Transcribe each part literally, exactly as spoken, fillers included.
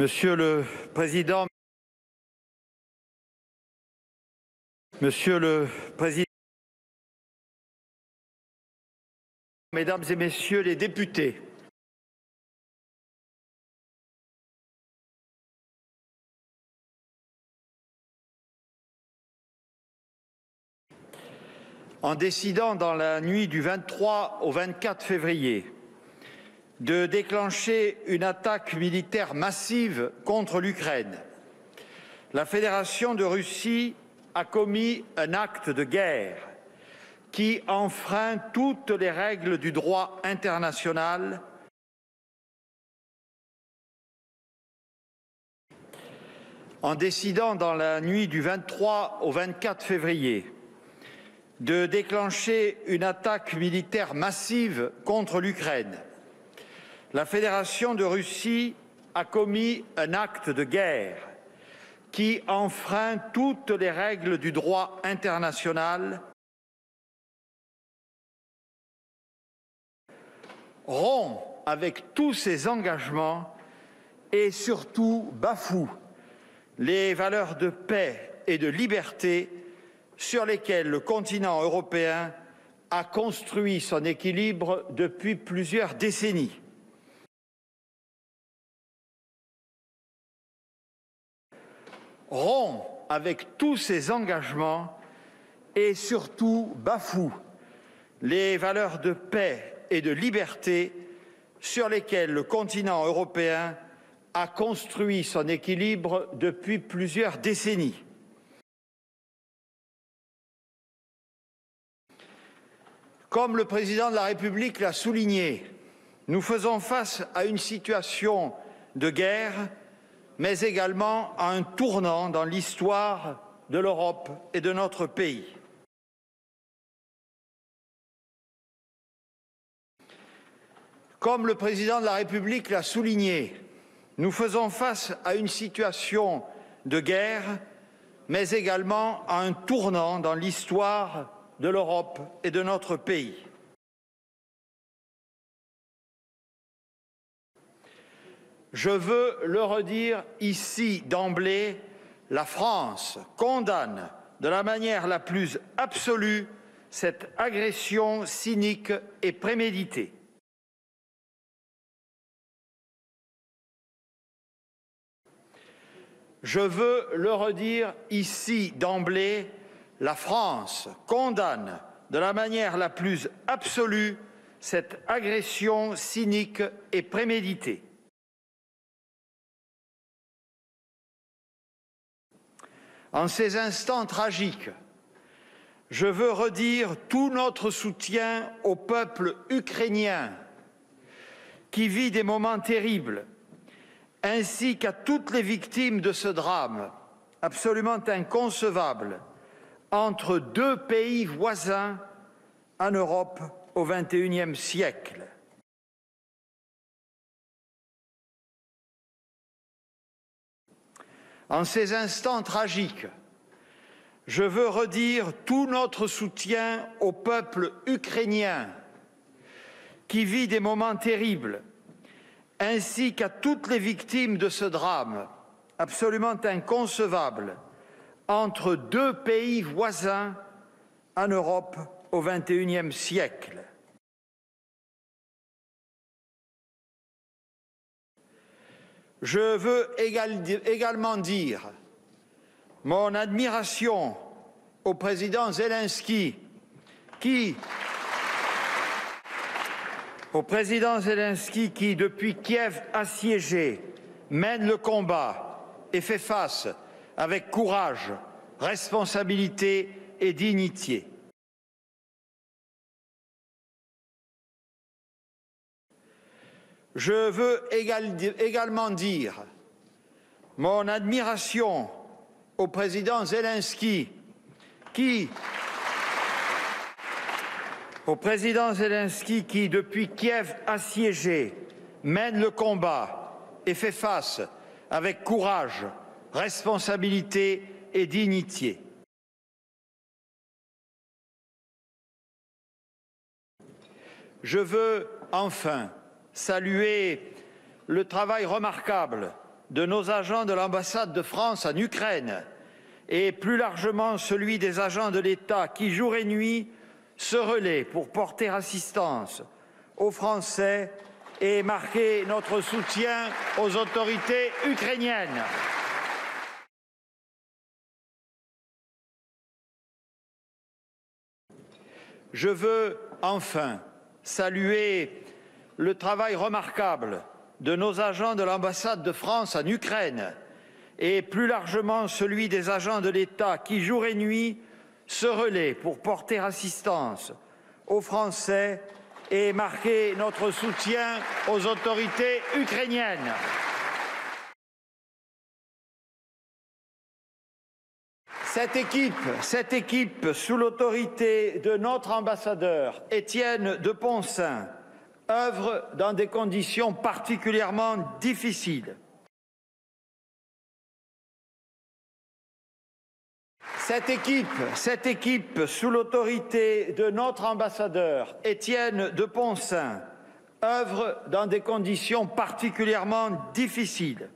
Monsieur le Président, Monsieur le Président, Mesdames et Messieurs les députés, en décidant dans la nuit du vingt-trois au vingt-quatre février de déclencher une attaque militaire massive contre l'Ukraine, la Fédération de Russie a commis un acte de guerre qui enfreint toutes les règles du droit international en décidant dans la nuit du vingt-trois au vingt-quatre février de déclencher une attaque militaire massive contre l'Ukraine. La Fédération de Russie a commis un acte de guerre qui enfreint toutes les règles du droit international, rompt avec tous ses engagements et surtout bafoue les valeurs de paix et de liberté sur lesquels le continent européen a construit son équilibre depuis plusieurs décennies. Rompt avec tous ses engagements et surtout bafoue les valeurs de paix et de liberté sur lesquelles le continent européen a construit son équilibre depuis plusieurs décennies. Comme le Président de la République l'a souligné, nous faisons face à une situation de guerre, mais également à un tournant dans l'histoire de l'Europe et de notre pays. Comme le Président de la République l'a souligné, nous faisons face à une situation de guerre, mais également à un tournant dans l'histoire de l'Europe et de notre pays. Je veux le redire ici d'emblée, la France condamne de la manière la plus absolue cette agression cynique et préméditée. Je veux le redire ici d'emblée, la France condamne de la manière la plus absolue cette agression cynique et préméditée. En ces instants tragiques, je veux redire tout notre soutien au peuple ukrainien qui vit des moments terribles, ainsi qu'à toutes les victimes de ce drame absolument inconcevable entre deux pays voisins en Europe au vingt et unième siècle. En ces instants tragiques, je veux redire tout notre soutien au peuple ukrainien qui vit des moments terribles, ainsi qu'à toutes les victimes de ce drame absolument inconcevable entre deux pays voisins en Europe au vingt et unième siècle. Je veux également dire mon admiration au président Zelensky qui, au président Zelensky qui, depuis Kiev assiégé, mène le combat et fait face avec courage, responsabilité et dignité. Je veux également dire mon admiration au président Zelensky qui, au président Zelensky qui, depuis Kiev assiégé, mène le combat et fait face avec courage, responsabilité et dignité. Je veux enfin saluer le travail remarquable de nos agents de l'ambassade de France en Ukraine et plus largement celui des agents de l'État qui, jour et nuit, se relaient pour porter assistance aux Français et marquer notre soutien aux autorités ukrainiennes. Je veux enfin saluer le travail remarquable de nos agents de l'ambassade de France en Ukraine et plus largement celui des agents de l'État qui, jour et nuit, se relaient pour porter assistance aux Français et marquer notre soutien aux autorités ukrainiennes. Cette équipe, cette équipe, sous l'autorité de notre ambassadeur, Étienne de Poncins, œuvre dans des conditions particulièrement difficiles. Cette équipe, cette équipe, sous l'autorité de notre ambassadeur, Étienne de Poncins, œuvre dans des conditions particulièrement difficiles.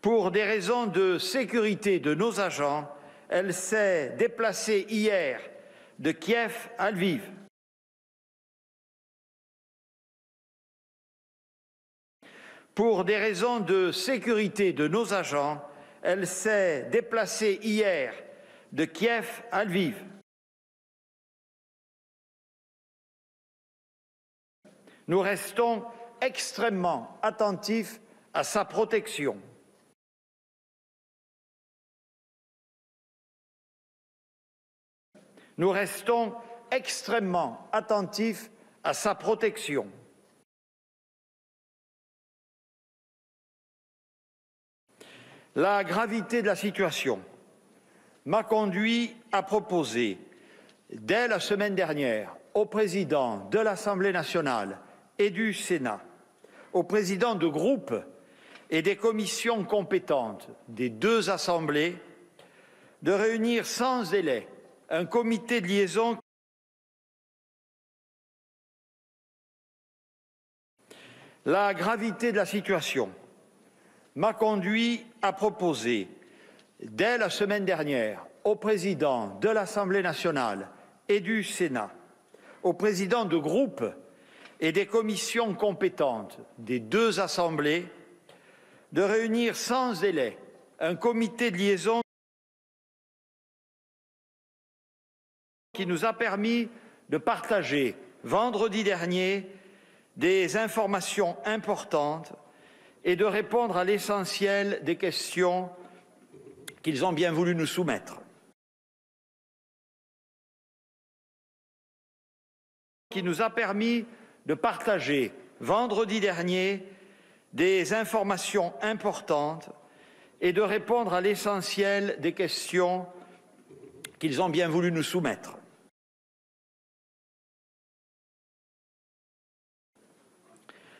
Pour des raisons de sécurité de nos agents, elle s'est déplacée hier de Kiev à Lviv. Pour des raisons de sécurité de nos agents, elle s'est déplacée hier de Kiev à Lviv. Nous restons extrêmement attentifs à sa protection. Nous restons extrêmement attentifs à sa protection. La gravité de la situation m'a conduit à proposer, dès la semaine dernière, au président de l'Assemblée nationale et du Sénat, aux présidents de groupes et des commissions compétentes des deux assemblées, de réunir sans délai un comité de liaison La gravité de la situation m'a conduit à proposer, dès la semaine dernière, au président de l'Assemblée nationale et du Sénat, aux présidents de groupes et des commissions compétentes des deux assemblées, de réunir sans délai un comité de liaison qui nous a permis de partager vendredi dernier des informations importantes et de répondre à l'essentiel des questions qu'ils ont bien voulu nous soumettre. Qui nous a permis de partager vendredi dernier des informations importantes et de répondre à l'essentiel des questions qu'ils ont bien voulu nous soumettre.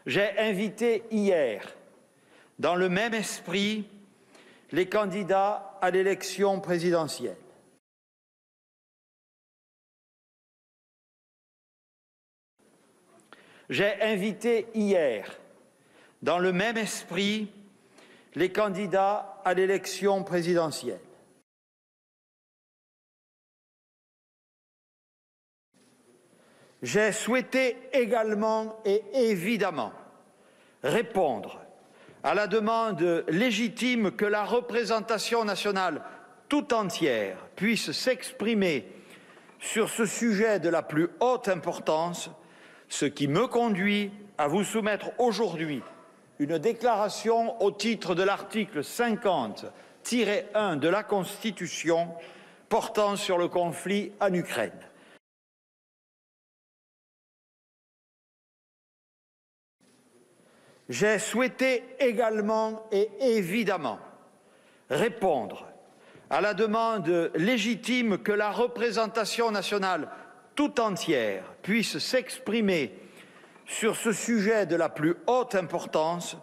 J'ai invité hier, dans le même esprit, les candidats à l'élection présidentielle. J'ai invité hier, dans le même esprit, les candidats à l'élection présidentielle. J'ai souhaité également et évidemment répondre à la demande légitime que la représentation nationale tout entière puisse s'exprimer sur ce sujet de la plus haute importance, ce qui me conduit à vous soumettre aujourd'hui une déclaration au titre de l'article cinquante tiret un de la Constitution portant sur le conflit en Ukraine. J'ai souhaité également et évidemment répondre à la demande légitime que la représentation nationale tout entière puisse s'exprimer sur ce sujet de la plus haute importance,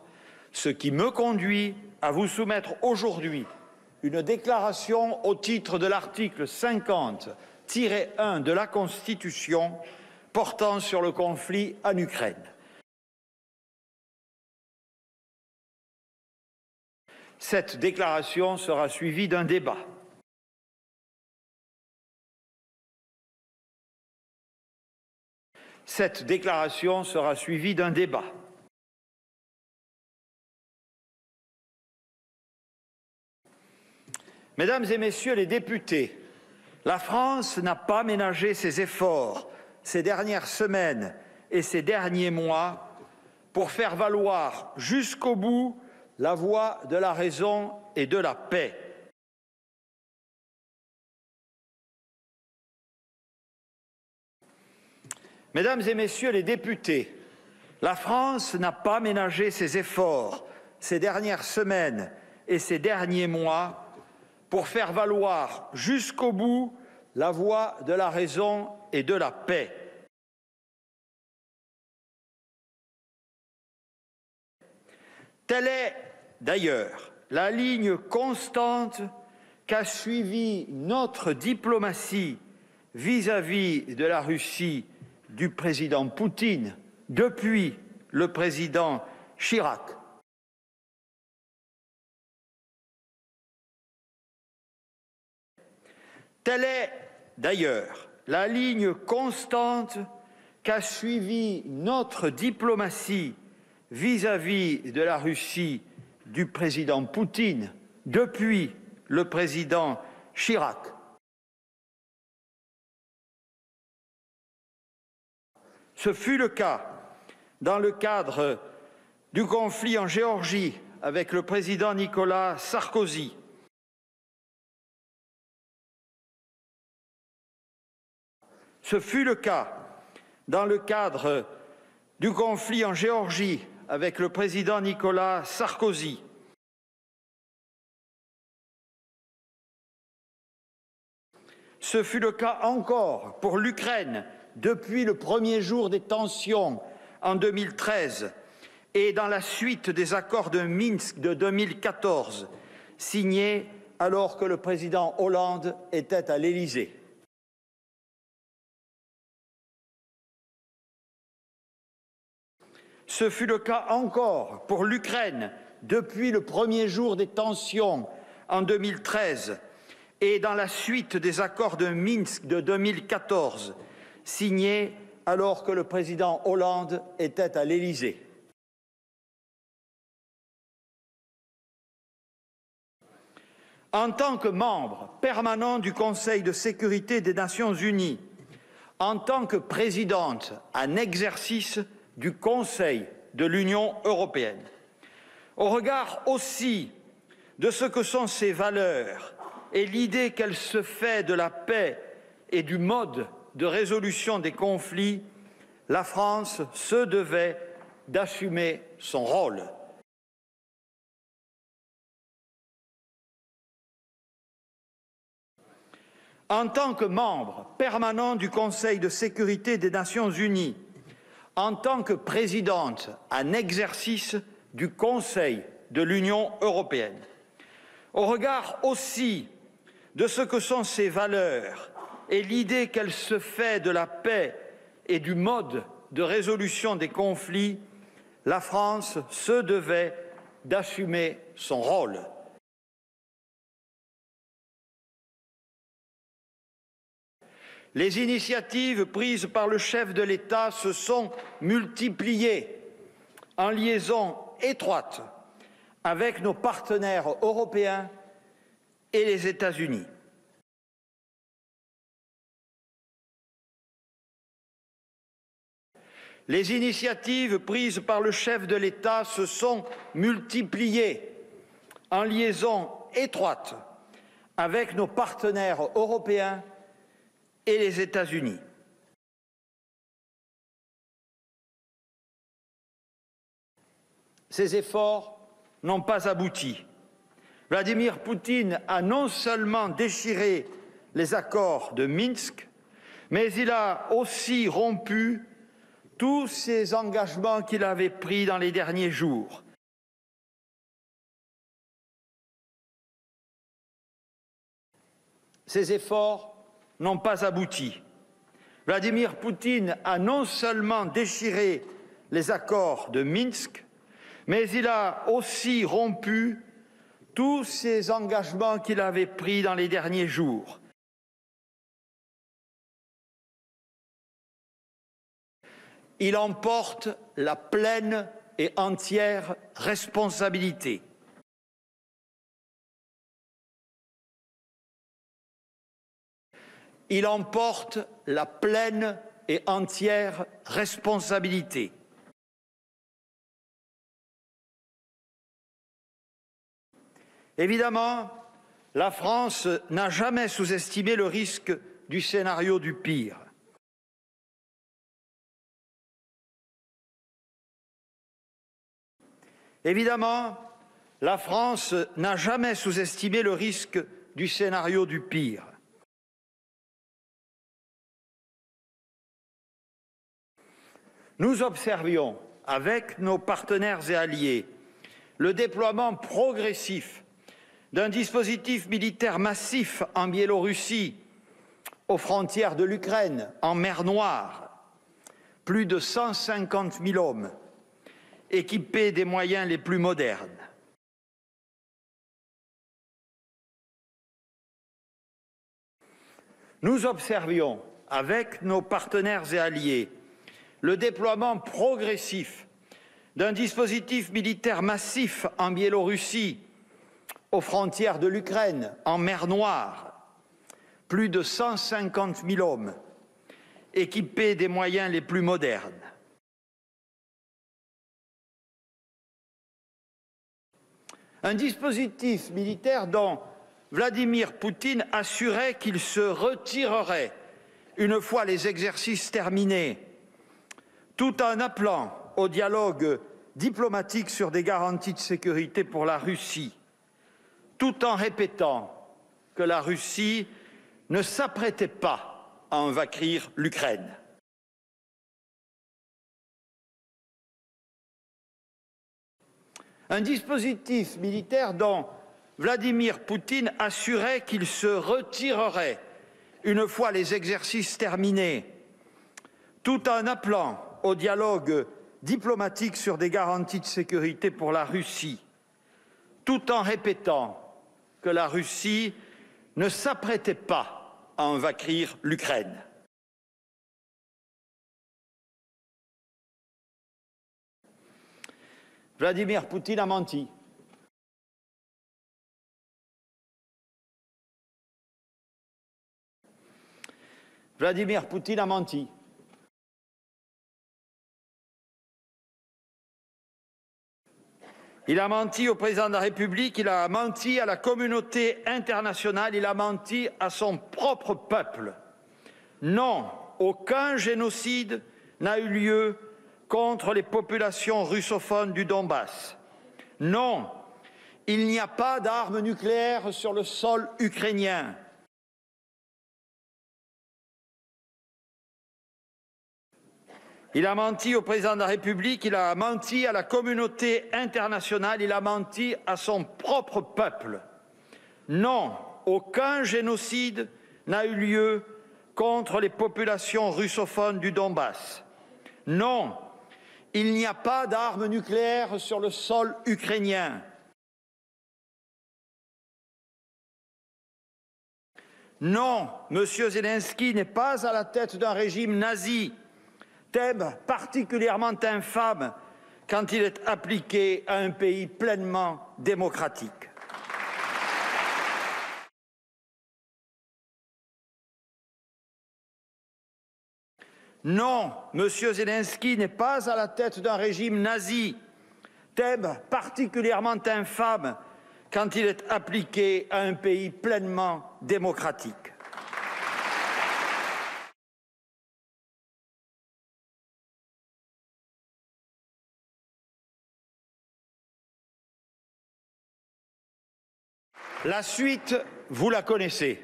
ce qui me conduit à vous soumettre aujourd'hui une déclaration au titre de l'article cinquante tiret un de la Constitution portant sur le conflit en Ukraine. Cette déclaration sera suivie d'un débat. Cette déclaration sera suivie d'un débat. Mesdames et messieurs les députés, la France n'a pas ménagé ses efforts ces dernières semaines et ces derniers mois pour faire valoir jusqu'au bout la voie de la raison et de la paix. Mesdames et messieurs les députés, la France n'a pas ménagé ses efforts ces dernières semaines et ces derniers mois pour faire valoir jusqu'au bout la voie de la raison et de la paix. Telle est, d'ailleurs, la ligne constante qu'a suivie notre diplomatie vis-à-vis de la Russie du président Poutine depuis le président Chirac. Telle est, d'ailleurs, la ligne constante qu'a suivie notre diplomatie vis-à-vis de la Russie du président Poutine depuis le président Chirac. Ce fut le cas dans le cadre du conflit en Géorgie avec le président Nicolas Sarkozy. Ce fut le cas dans le cadre du conflit en Géorgie avec le président Nicolas Sarkozy. Ce fut le cas encore pour l'Ukraine depuis le premier jour des tensions en deux mille treize et dans la suite des accords de Minsk de deux mille quatorze, signés alors que le président Hollande était à l'Élysée. Ce fut le cas encore pour l'Ukraine depuis le premier jour des tensions en deux mille treize et dans la suite des accords de Minsk de deux mille quatorze, signés alors que le président Hollande était à l'Élysée. En tant que membre permanent du Conseil de sécurité des Nations unies, en tant que présidente en exercice du Conseil de l'Union européenne, au regard aussi de ce que sont ses valeurs et l'idée qu'elle se fait de la paix et du mode de résolution des conflits, la France se devait d'assumer son rôle. En tant que membre permanent du Conseil de sécurité des Nations unies, en tant que présidente en exercice du Conseil de l'Union européenne, au regard aussi de ce que sont ses valeurs et l'idée qu'elle se fait de la paix et du mode de résolution des conflits, la France se devait d'assumer son rôle. Les initiatives prises par le chef de l'État se sont multipliées en liaison étroite avec nos partenaires européens et les États-Unis. Les initiatives prises par le chef de l'État se sont multipliées en liaison étroite avec nos partenaires européens et les États-Unis. Ces efforts n'ont pas abouti. Vladimir Poutine a non seulement déchiré les accords de Minsk, mais il a aussi rompu tous ces engagements qu'il avait pris dans les derniers jours. Ces efforts n'ont pas abouti. Vladimir Poutine a non seulement déchiré les accords de Minsk, mais il a aussi rompu Tous ces engagements qu'il avait pris dans les derniers jours . Il en porte la pleine et entière responsabilité. Il en porte la pleine et entière responsabilité. Évidemment, la France n'a jamais sous-estimé le risque du scénario du pire. Évidemment, la France n'a jamais sous-estimé le risque du scénario du pire. Nous observions, avec nos partenaires et alliés, le déploiement progressif d'un dispositif militaire massif en Biélorussie, aux frontières de l'Ukraine, en mer Noire, plus de cent cinquante mille hommes, équipés des moyens les plus modernes. Nous observions, avec nos partenaires et alliés, le déploiement progressif d'un dispositif militaire massif en Biélorussie, aux frontières de l'Ukraine, en mer Noire, plus de cent cinquante mille hommes, équipés des moyens les plus modernes. Un dispositif militaire dont Vladimir Poutine assurait qu'il se retirerait une fois les exercices terminés, tout en appelant au dialogue diplomatique sur des garanties de sécurité pour la Russie, tout en répétant que la Russie ne s'apprêtait pas à envahir l'Ukraine. Un dispositif militaire dont Vladimir Poutine assurait qu'il se retirerait une fois les exercices terminés, tout en appelant au dialogue diplomatique sur des garanties de sécurité pour la Russie, tout en répétant que la Russie ne s'apprêtait pas à envahir l'Ukraine. Vladimir Poutine a menti. Vladimir Poutine a menti. Il a menti au président de la République, il a menti à la communauté internationale, il a menti à son propre peuple. Non, aucun génocide n'a eu lieu contre les populations russophones du Donbass. Non, il n'y a pas d'armes nucléaires sur le sol ukrainien. Il a menti au président de la République, il a menti à la communauté internationale, il a menti à son propre peuple. Non, aucun génocide n'a eu lieu contre les populations russophones du Donbass. Non, il n'y a pas d'armes nucléaires sur le sol ukrainien. Non, M. Zelensky n'est pas à la tête d'un régime nazi, thème particulièrement infâme quand il est appliqué à un pays pleinement démocratique. Non, M. Zelensky n'est pas à la tête d'un régime nazi, thème particulièrement infâme quand il est appliqué à un pays pleinement démocratique. La suite, vous la connaissez.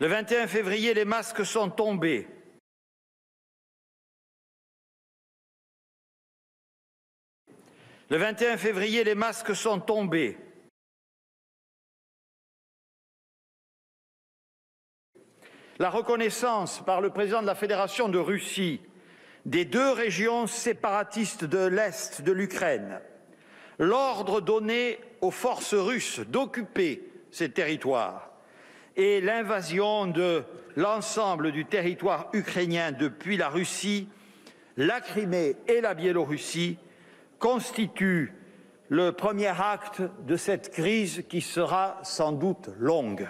Le vingt et un février, les masques sont tombés. Le vingt et un février, les masques sont tombés. La reconnaissance par le président de la Fédération de Russie des deux régions séparatistes de l'Est de l'Ukraine, l'ordre donné aux forces russes d'occuper ces territoires et l'invasion de l'ensemble du territoire ukrainien depuis la Russie, la Crimée et la Biélorussie constituent le premier acte de cette crise qui sera sans doute longue.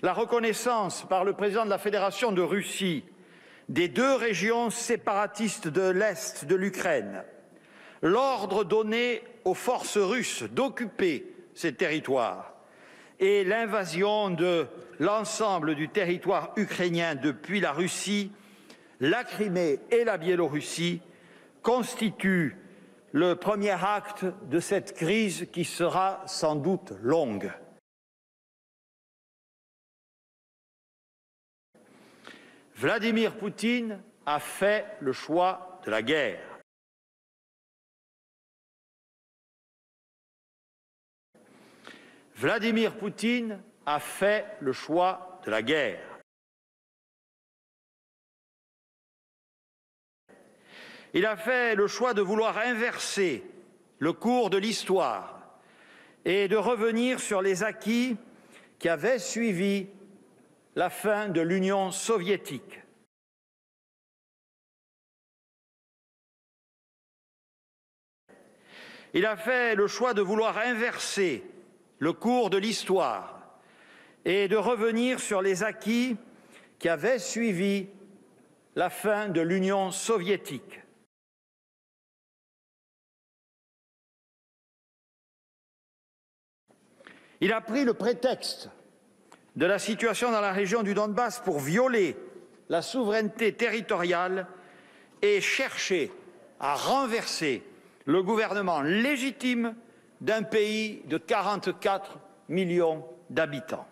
La reconnaissance par le président de la Fédération de Russie des deux régions séparatistes de l'Est de l'Ukraine, l'ordre donné aux forces russes d'occuper ces territoires et l'invasion de l'ensemble du territoire ukrainien depuis la Russie, la Crimée et la Biélorussie constituent le premier acte de cette crise qui sera sans doute longue. Vladimir Poutine a fait le choix de la guerre. Vladimir Poutine a fait le choix de la guerre. Il a fait le choix de vouloir inverser le cours de l'histoire et de revenir sur les acquis qui avaient suivi la fin de l'Union soviétique. Il a fait le choix de vouloir inverser le cours de l'histoire et de revenir sur les acquis qui avaient suivi la fin de l'Union soviétique. Il a pris le prétexte de la situation dans la région du Donbass pour violer la souveraineté territoriale et chercher à renverser le gouvernement légitime d'un pays de quarante-quatre millions d'habitants.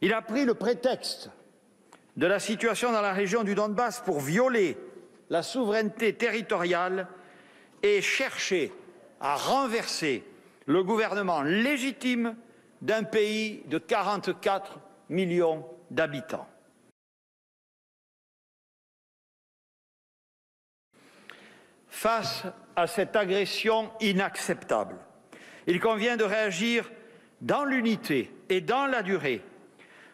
Il a pris le prétexte de la situation dans la région du Donbass pour violer la souveraineté territoriale et chercher à renverser le gouvernement légitime d'un pays de quarante-quatre millions d'habitants. Face à cette agression inacceptable, il convient de réagir dans l'unité et dans la durée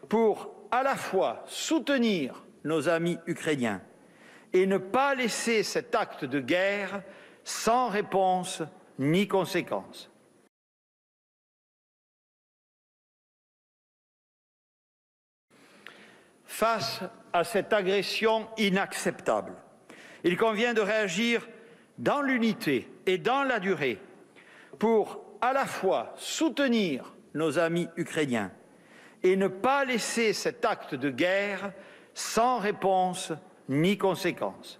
pour à la fois soutenir nos amis ukrainiens et ne pas laisser cet acte de guerre sans réponse ni conséquences. Face à cette agression inacceptable, il convient de réagir dans l'unité et dans la durée pour à la fois soutenir nos amis ukrainiens et ne pas laisser cet acte de guerre sans réponse ni conséquences.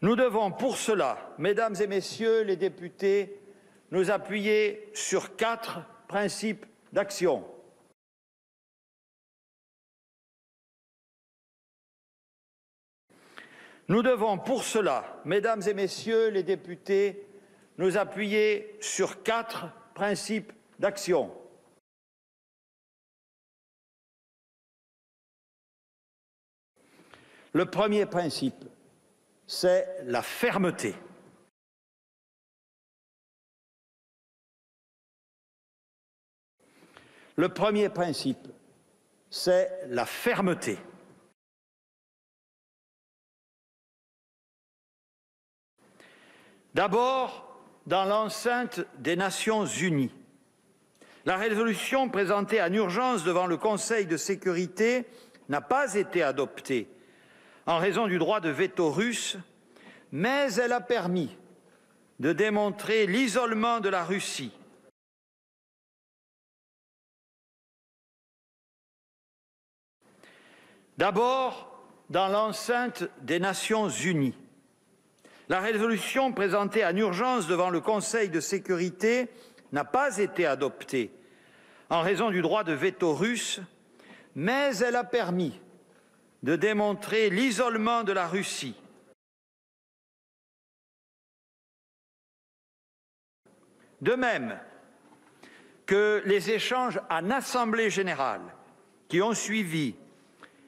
Nous devons pour cela, mesdames et messieurs les députés, nous appuyer sur quatre principes d'action. Nous devons pour cela, mesdames et messieurs les députés, nous appuyer sur quatre principes d'action. Le premier principe, c'est la fermeté. Le premier principe, c'est la fermeté. D'abord, dans l'enceinte des Nations unies, la résolution présentée en urgence devant le Conseil de sécurité n'a pas été adoptée en raison du droit de veto russe, mais elle a permis de démontrer l'isolement de la Russie d'abord dans l'enceinte des Nations unies. La résolution présentée en urgence devant le Conseil de sécurité n'a pas été adoptée en raison du droit de veto russe, mais elle a permis de démontrer l'isolement de la Russie De même que les échanges en Assemblée générale qui ont suivi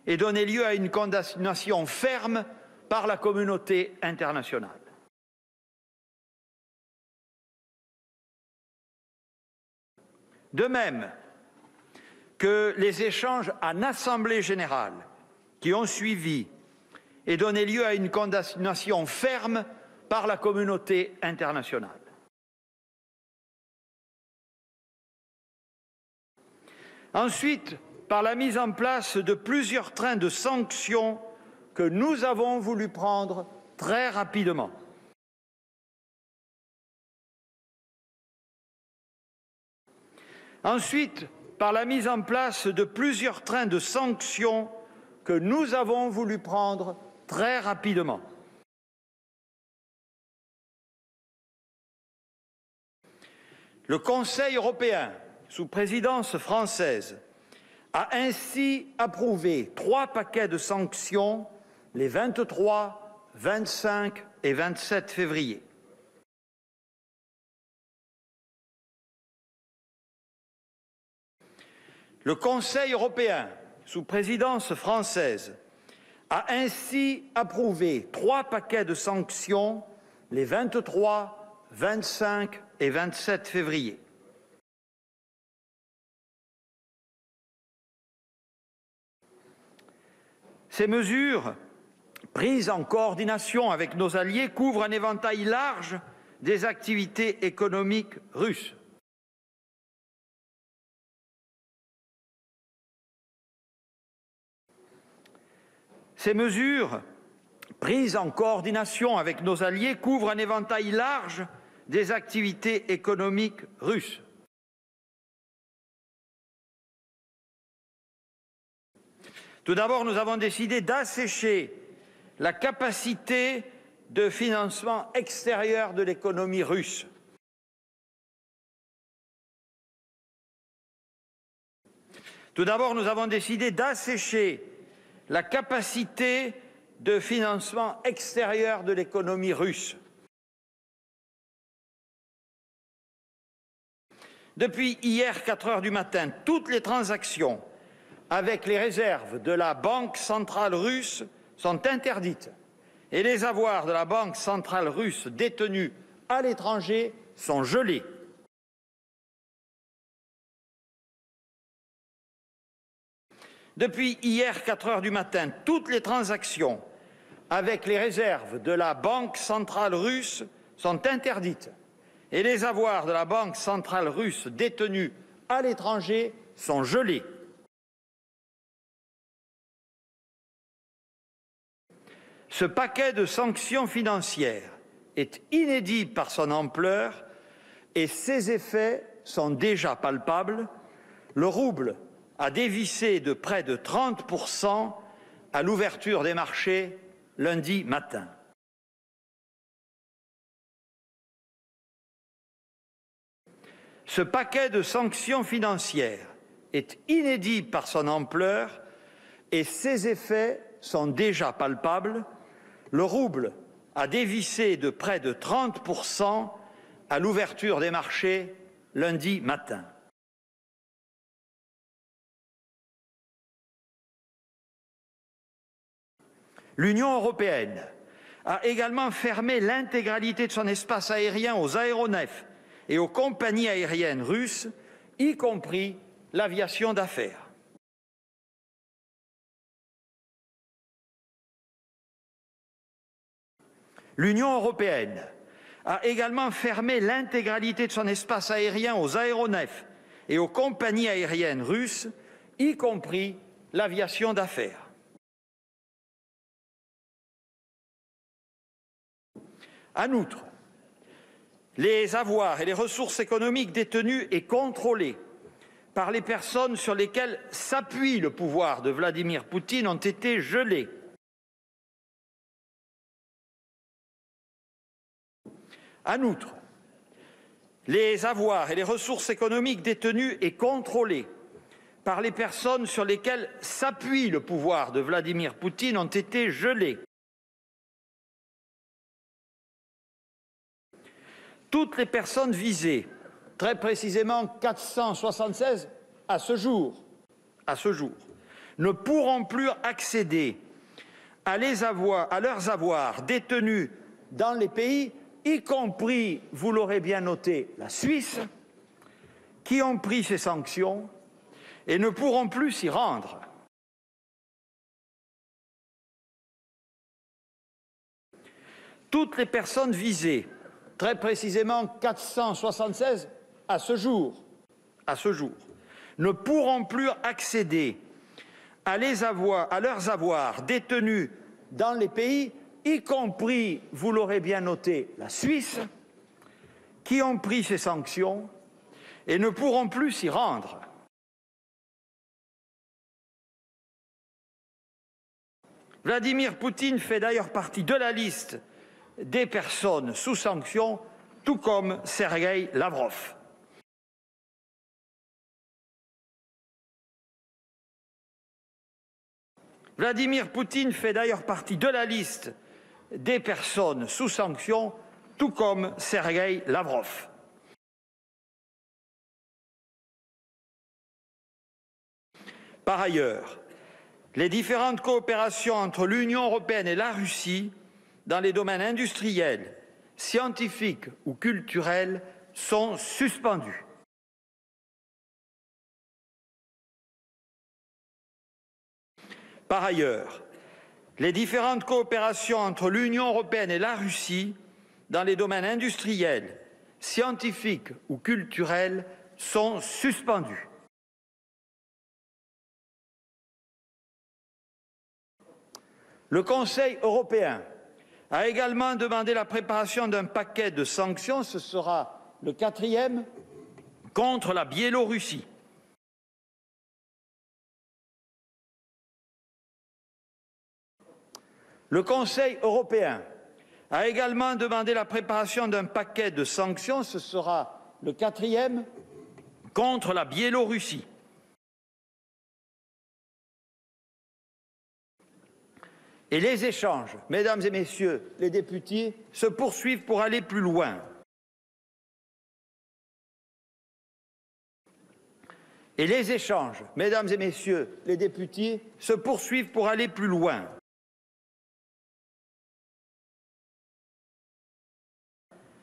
et donné lieu à une condamnation ferme par la communauté internationale. De même que les échanges en Assemblée générale qui ont suivi et donné lieu à une condamnation ferme par la communauté internationale. Ensuite, par la mise en place de plusieurs trains de sanctions que nous avons voulu prendre très rapidement. Ensuite, par la mise en place de plusieurs trains de sanctions que nous avons voulu prendre très rapidement. Le Conseil européen, sous présidence française, a ainsi approuvé trois paquets de sanctions les vingt-trois, vingt-cinq et vingt-sept février. Le Conseil européen, sous présidence française, a ainsi approuvé trois paquets de sanctions les vingt-trois, vingt-cinq et vingt-sept février. Ces mesures, prises en coordination avec nos alliés, couvrent un éventail large des activités économiques russes. Ces mesures, prises en coordination avec nos alliés, couvrent un éventail large des activités économiques russes. Tout d'abord, nous avons décidé d'assécher la capacité de financement extérieur de l'économie russe. Tout d'abord, nous avons décidé d'assécher la capacité de financement extérieur de l'économie russe. Depuis hier, quatre heures du matin, toutes les transactions avec les réserves de la Banque centrale russe sont interdites et les avoirs de la Banque centrale russe détenus à l'étranger sont gelés. Depuis hier, quatre heures du matin, toutes les transactions avec les réserves de la Banque centrale russe sont interdites et les avoirs de la Banque centrale russe détenus à l'étranger sont gelés. Ce paquet de sanctions financières est inédit par son ampleur et ses effets sont déjà palpables. Le rouble a dévissé de près de trente pour cent à l'ouverture des marchés lundi matin. Ce paquet de sanctions financières est inédit par son ampleur et ses effets sont déjà palpables. Le rouble a dévissé de près de trente pour cent à l'ouverture des marchés lundi matin. L'Union européenne a également fermé l'intégralité de son espace aérien aux aéronefs et aux compagnies aériennes russes, y compris l'aviation d'affaires. L'Union européenne a également fermé l'intégralité de son espace aérien aux aéronefs et aux compagnies aériennes russes, y compris l'aviation d'affaires. En outre, les avoirs et les ressources économiques détenus et contrôlés par les personnes sur lesquelles s'appuie le pouvoir de Vladimir Poutine ont été gelés. En outre, les avoirs et les ressources économiques détenus et contrôlés par les personnes sur lesquelles s'appuie le pouvoir de Vladimir Poutine ont été gelés. Toutes les personnes visées très précisément quatre cent soixante-seize à ce jour, à ce jour, ne pourront plus accéder à, les avoir, à leurs avoirs détenus dans les pays, y compris, vous l'aurez bien noté, la Suisse, qui ont pris ces sanctions et ne pourront plus s'y rendre. Toutes les personnes visées, très précisément quatre cent soixante-seize à ce jour, à ce jour, ne pourront plus accéder à, les avoir, à leurs avoirs détenus dans les pays, y compris, vous l'aurez bien noté, la Suisse, qui ont pris ces sanctions et ne pourront plus s'y rendre. Vladimir Poutine fait d'ailleurs partie de la liste des personnes sous sanction, tout comme Sergueï Lavrov. Vladimir Poutine fait d'ailleurs partie de la liste des personnes sous sanction, tout comme Sergueï Lavrov. Par ailleurs, les différentes coopérations entre l'Union européenne et la Russie dans les domaines industriels, scientifiques ou culturels sont suspendus. Par ailleurs, les différentes coopérations entre l'Union européenne et la Russie dans les domaines industriels, scientifiques ou culturels sont suspendues. Le Conseil européen a également demandé la préparation d'un paquet de sanctions, ce sera le quatrième, contre la Biélorussie. Le Conseil européen a également demandé la préparation d'un paquet de sanctions, ce sera le quatrième, contre la Biélorussie. Et les échanges, mesdames et messieurs les députés, se poursuivent pour aller plus loin. Et les échanges, mesdames et messieurs les députés, se poursuivent pour aller plus loin.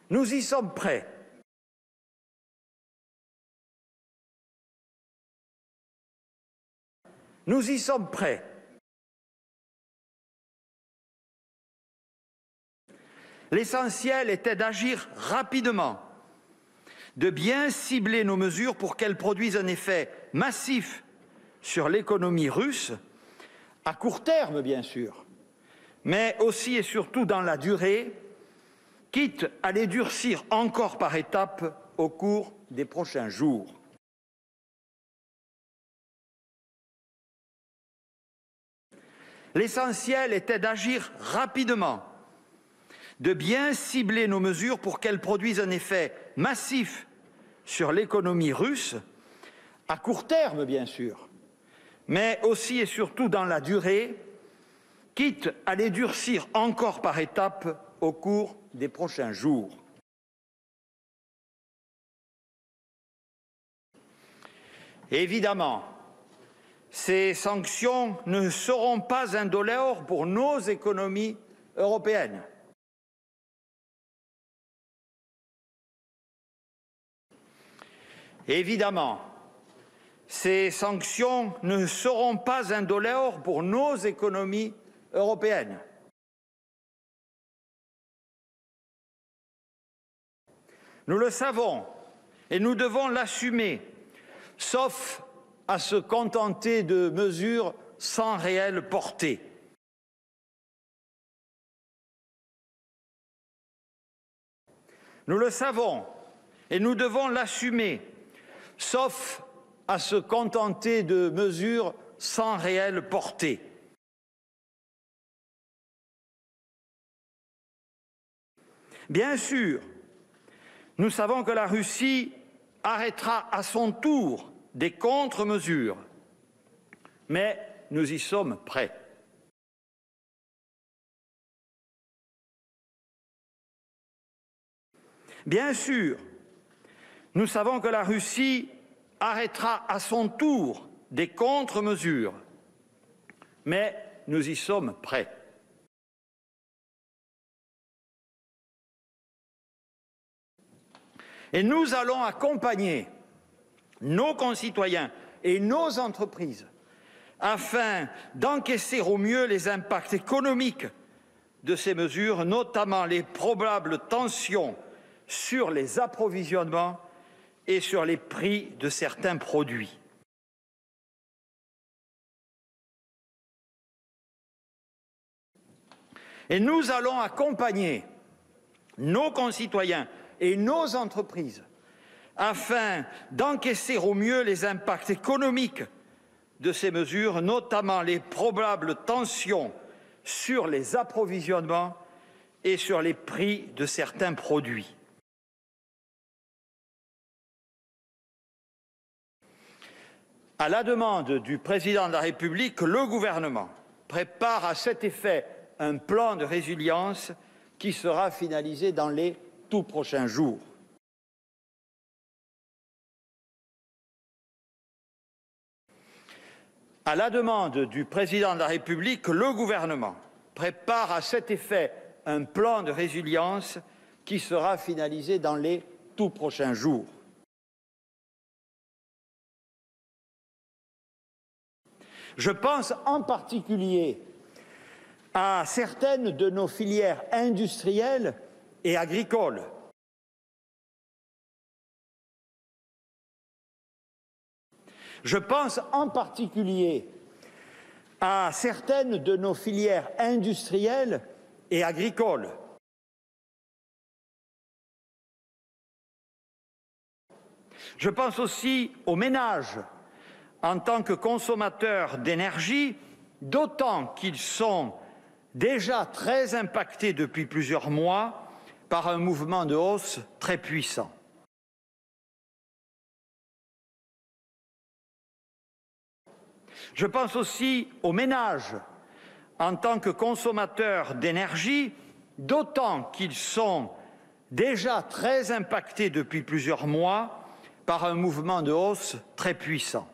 Nous y sommes prêts. Nous y sommes prêts. L'essentiel était d'agir rapidement, de bien cibler nos mesures pour qu'elles produisent un effet massif sur l'économie russe, à court terme bien sûr, mais aussi et surtout dans la durée, quitte à les durcir encore par étapes au cours des prochains jours. L'essentiel était d'agir rapidement, de bien cibler nos mesures pour qu'elles produisent un effet massif sur l'économie russe, à court terme bien sûr, mais aussi et surtout dans la durée, quitte à les durcir encore par étapes au cours des prochains jours. Évidemment, ces sanctions ne seront pas indolores pour nos économies européennes. Évidemment, ces sanctions ne seront pas indolores pour nos économies européennes. Nous le savons et nous devons l'assumer, sauf à se contenter de mesures sans réelle portée. Nous le savons et nous devons l'assumer, sauf à se contenter de mesures sans réelle portée. Bien sûr, nous savons que la Russie arrêtera à son tour des contre-mesures, mais nous y sommes prêts. Bien sûr, Nous savons que la Russie arrêtera à son tour des contre-mesures, mais nous y sommes prêts. Et nous allons accompagner nos concitoyens et nos entreprises afin d'encaisser au mieux les impacts économiques de ces mesures, notamment les probables tensions sur les approvisionnements et sur les prix de certains produits. Et nous allons accompagner nos concitoyens et nos entreprises afin d'encaisser au mieux les impacts économiques de ces mesures, notamment les probables tensions sur les approvisionnements et sur les prix de certains produits. À la demande du président de la République, le gouvernement prépare à cet effet un plan de résilience qui sera finalisé dans les tout prochains jours. À la demande du président de la République, le gouvernement prépare à cet effet un plan de résilience qui sera finalisé dans les tout prochains jours. Je pense en particulier à certaines de nos filières industrielles et agricoles. Je pense en particulier à certaines de nos filières industrielles et agricoles. Je pense aussi aux ménages en tant que consommateurs d'énergie, d'autant qu'ils sont déjà très impactés depuis plusieurs mois par un mouvement de hausse très puissant. Je pense aussi aux ménages en tant que consommateurs d'énergie, d'autant qu'ils sont déjà très impactés depuis plusieurs mois par un mouvement de hausse très puissant.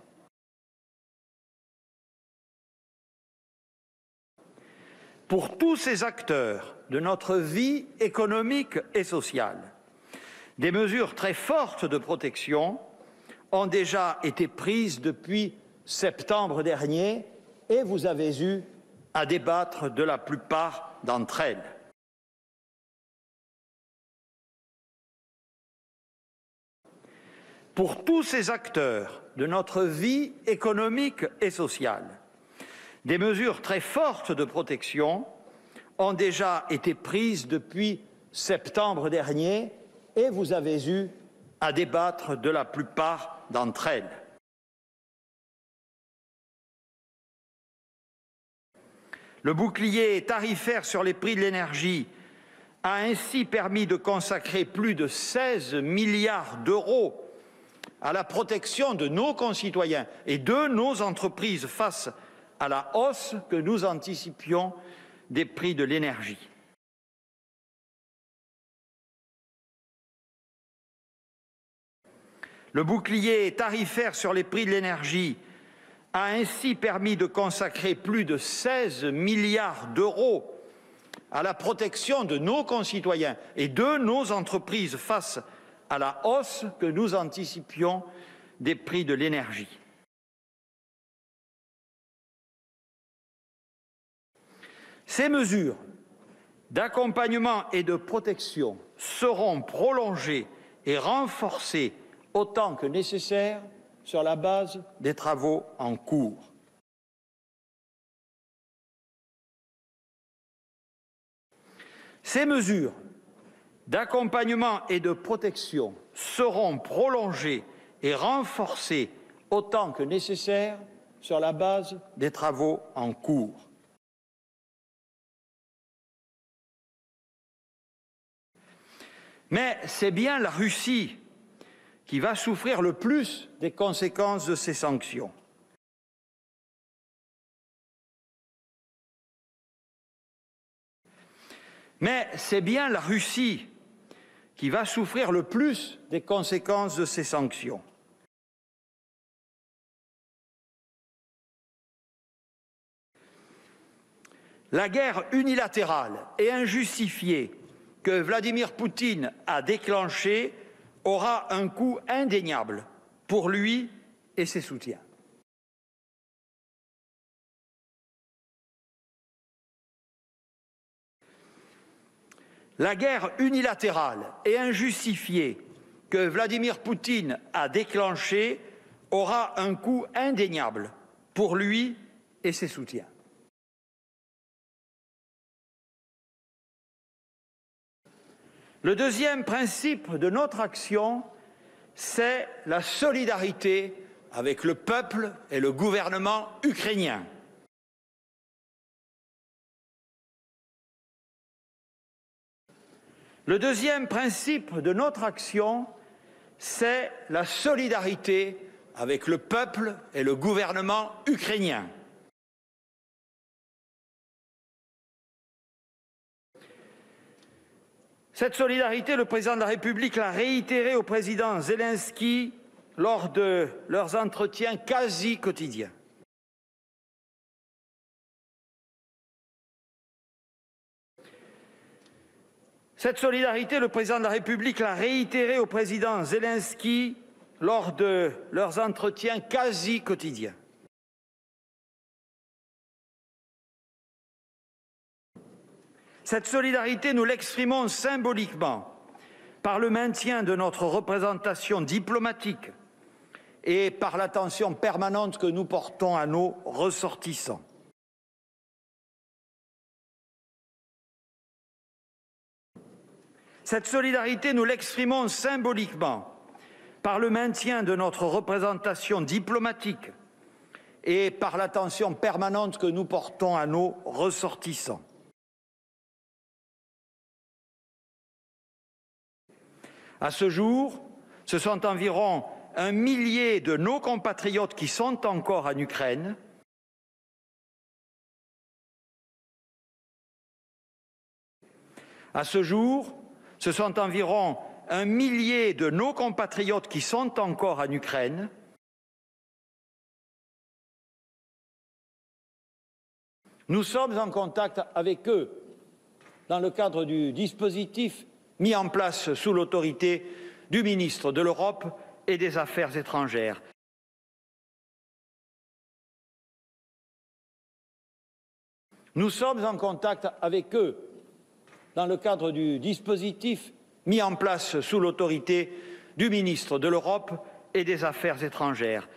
Pour tous ces acteurs de notre vie économique et sociale, des mesures très fortes de protection ont déjà été prises depuis septembre dernier, et vous avez eu à débattre de la plupart d'entre elles. Pour tous ces acteurs de notre vie économique et sociale, des mesures très fortes de protection ont déjà été prises depuis septembre dernier, et vous avez eu à débattre de la plupart d'entre elles. Le bouclier tarifaire sur les prix de l'énergie a ainsi permis de consacrer plus de seize milliards d'euros à la protection de nos concitoyens et de nos entreprises face à la hausse que nous anticipions des prix de l'énergie. Le bouclier tarifaire sur les prix de l'énergie a ainsi permis de consacrer plus de seize milliards d'euros à la protection de nos concitoyens et de nos entreprises face à la hausse que nous anticipions des prix de l'énergie. Ces mesures d'accompagnement et de protection seront prolongées et renforcées autant que nécessaire sur la base des travaux en cours. Ces mesures d'accompagnement et de protection seront prolongées et renforcées autant que nécessaire sur la base des travaux en cours. Mais c'est bien la Russie qui va souffrir le plus des conséquences de ces sanctions. Mais c'est bien la Russie qui va souffrir le plus des conséquences de ces sanctions. La guerre unilatérale et injustifiée que Vladimir Poutine a déclenchée aura un coût indéniable pour lui et ses soutiens. La guerre unilatérale et injustifiée que Vladimir Poutine a déclenchée aura un coût indéniable pour lui et ses soutiens. Le deuxième principe de notre action, c'est la solidarité avec le peuple et le gouvernement ukrainien. Le deuxième principe de notre action, c'est la solidarité avec le peuple et le gouvernement ukrainien. Cette solidarité, le président de la République l'a réitérée au président Zelensky lors de leurs entretiens quasi quotidiens. Cette solidarité, le président de la République l'a réitérée au président Zelensky lors de leurs entretiens quasi quotidiens. Cette solidarité, nous l'exprimons symboliquement par le maintien de notre représentation diplomatique et par l'attention permanente que nous portons à nos ressortissants. Cette solidarité, nous l'exprimons symboliquement par le maintien de notre représentation diplomatique et par l'attention permanente que nous portons à nos ressortissants. À ce jour, ce sont environ un millier de nos compatriotes qui sont encore en Ukraine. À ce jour, ce sont environ un millier de nos compatriotes qui sont encore en Ukraine. Nous sommes en contact avec eux dans le cadre du dispositif mis en place sous l'autorité du ministre de l'Europe et des Affaires étrangères. Nous sommes en contact avec eux dans le cadre du dispositif mis en place sous l'autorité du ministre de l'Europe et des Affaires étrangères.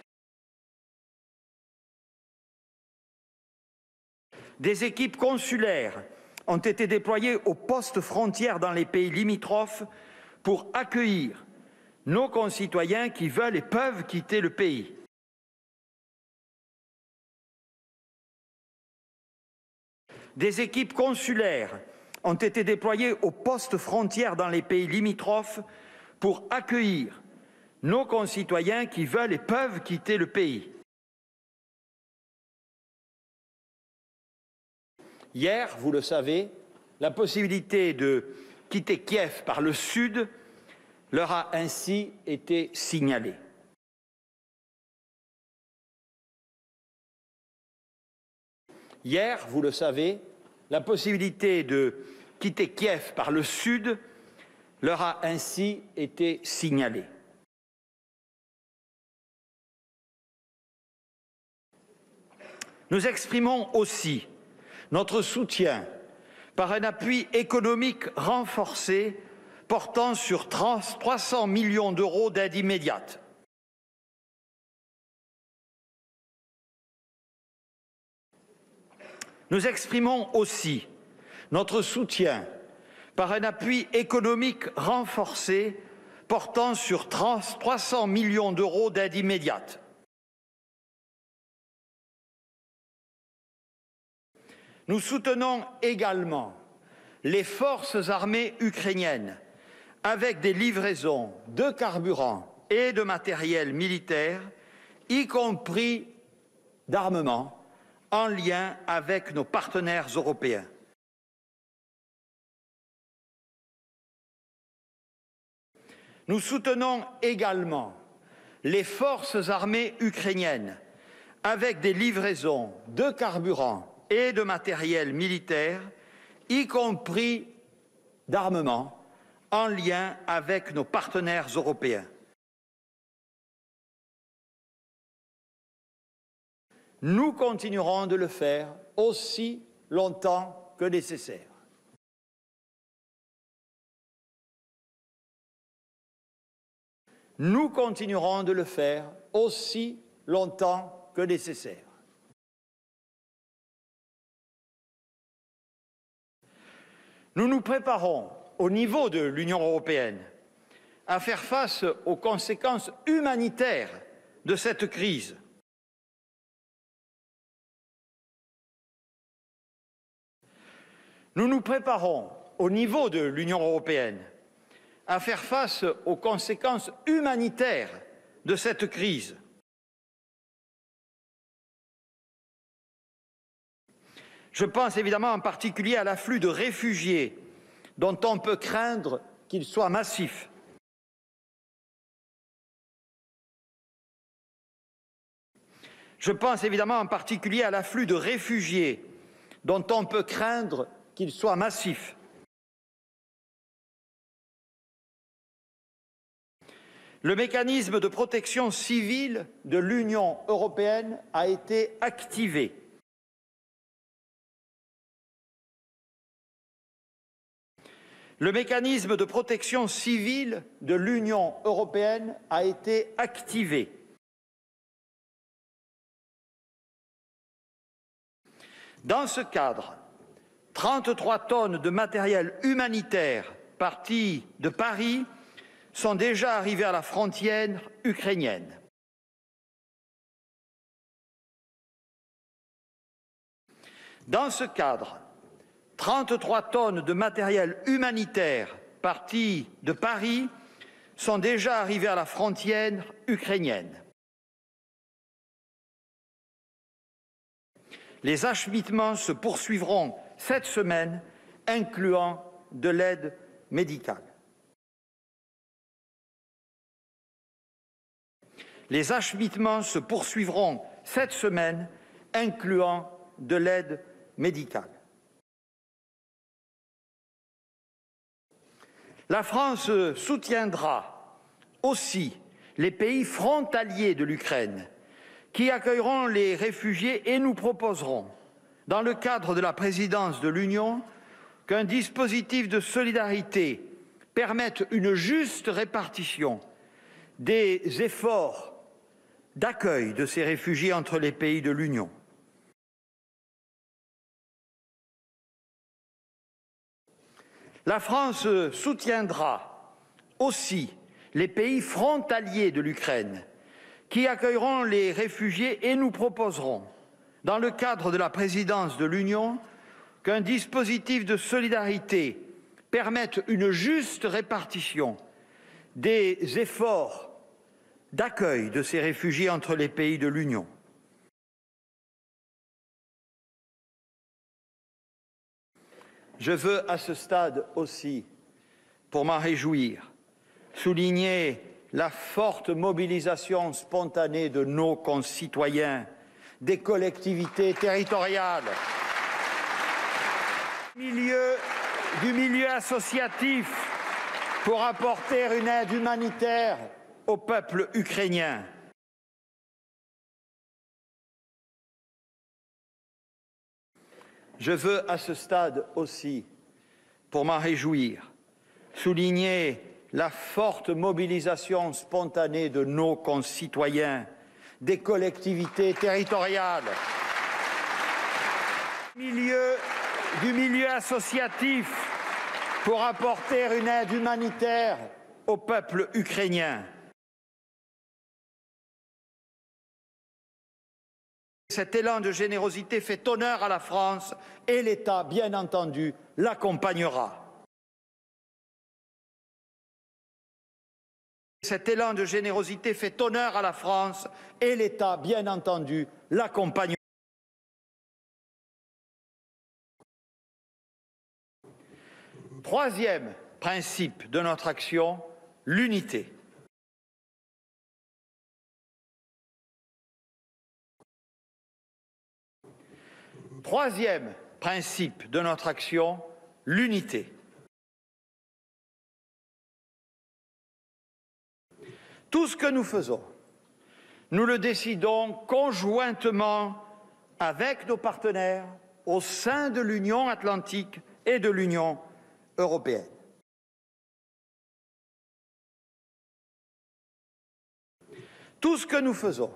Des équipes consulaires ont été déployées aux postes frontières dans les pays limitrophes pour accueillir nos concitoyens qui veulent et peuvent quitter le pays. Des équipes consulaires ont été déployés aux postes frontières dans les pays limitrophes pour accueillir nos concitoyens qui veulent et peuvent quitter le pays. Hier, vous le savez, la possibilité de quitter Kiev par le sud leur a ainsi été signalée. Hier, vous le savez, la possibilité de quitter Kiev par le sud leur a ainsi été signalée. Nous exprimons aussi notre soutien par un appui économique renforcé portant sur trois cents millions d'euros d'aide immédiate. Nous exprimons aussi notre soutien par un appui économique renforcé portant sur trois cents millions d'euros d'aide immédiate. Nous soutenons également les forces armées ukrainiennes avec des livraisons de carburant et de matériel militaire, y compris d'armement, en lien avec nos partenaires européens. Nous soutenons également les forces armées ukrainiennes avec des livraisons de carburant et de matériel militaire, y compris d'armement, en lien avec nos partenaires européens. Nous continuerons de le faire aussi longtemps que nécessaire. Nous continuerons de le faire aussi longtemps que nécessaire. Nous nous préparons au niveau de l'Union européenne à faire face aux conséquences humanitaires de cette crise. Nous nous préparons au niveau de l'Union européenne à faire face aux conséquences humanitaires de cette crise. Je pense évidemment en particulier à l'afflux de réfugiés dont on peut craindre qu'il soit massif. Je pense évidemment en particulier à l'afflux de réfugiés dont on peut craindre qu'il soit massif. Le mécanisme de protection civile de l'Union européenne a été activé. Le mécanisme de protection civile de l'Union européenne a été activé. Dans ce cadre, trente-trois tonnes de matériel humanitaire parti de Paris sont déjà arrivés à la frontière ukrainienne. Dans ce cadre, trente-trois tonnes de matériel humanitaire parti de Paris sont déjà arrivées à la frontière ukrainienne. Les acheminements se poursuivront cette semaine, incluant de l'aide médicale. Les acheminements se poursuivront cette semaine, incluant de l'aide médicale. La France soutiendra aussi les pays frontaliers de l'Ukraine qui accueilleront les réfugiés et nous proposerons, dans le cadre de la présidence de l'Union, qu'un dispositif de solidarité permette une juste répartition des efforts d'accueil de ces réfugiés entre les pays de l'Union. La France soutiendra aussi les pays frontaliers de l'Ukraine qui accueilleront les réfugiés et nous proposerons, dans le cadre de la présidence de l'Union, qu'un dispositif de solidarité permette une juste répartition des efforts d'accueil de ces réfugiés entre les pays de l'Union. Je veux à ce stade aussi, pour m'en réjouir, souligner la forte mobilisation spontanée de nos concitoyens, des collectivités territoriales, du milieu, du milieu associatif, pour apporter une aide humanitaire au peuple ukrainien. Je veux à ce stade aussi, pour m'en réjouir, souligner la forte mobilisation spontanée de nos concitoyens, des collectivités territoriales, du milieu, du milieu associatif, pour apporter une aide humanitaire au peuple ukrainien. Cet élan de générosité fait honneur à la France et l'État, bien entendu, l'accompagnera. Cet élan de générosité fait honneur à la France et l'État, bien entendu, l'accompagnera. Troisième principe de notre action, l'unité. Troisième principe de notre action, l'unité. Tout ce que nous faisons, nous le décidons conjointement avec nos partenaires au sein de l'Union atlantique et de l'Union européenne. Tout ce que nous faisons,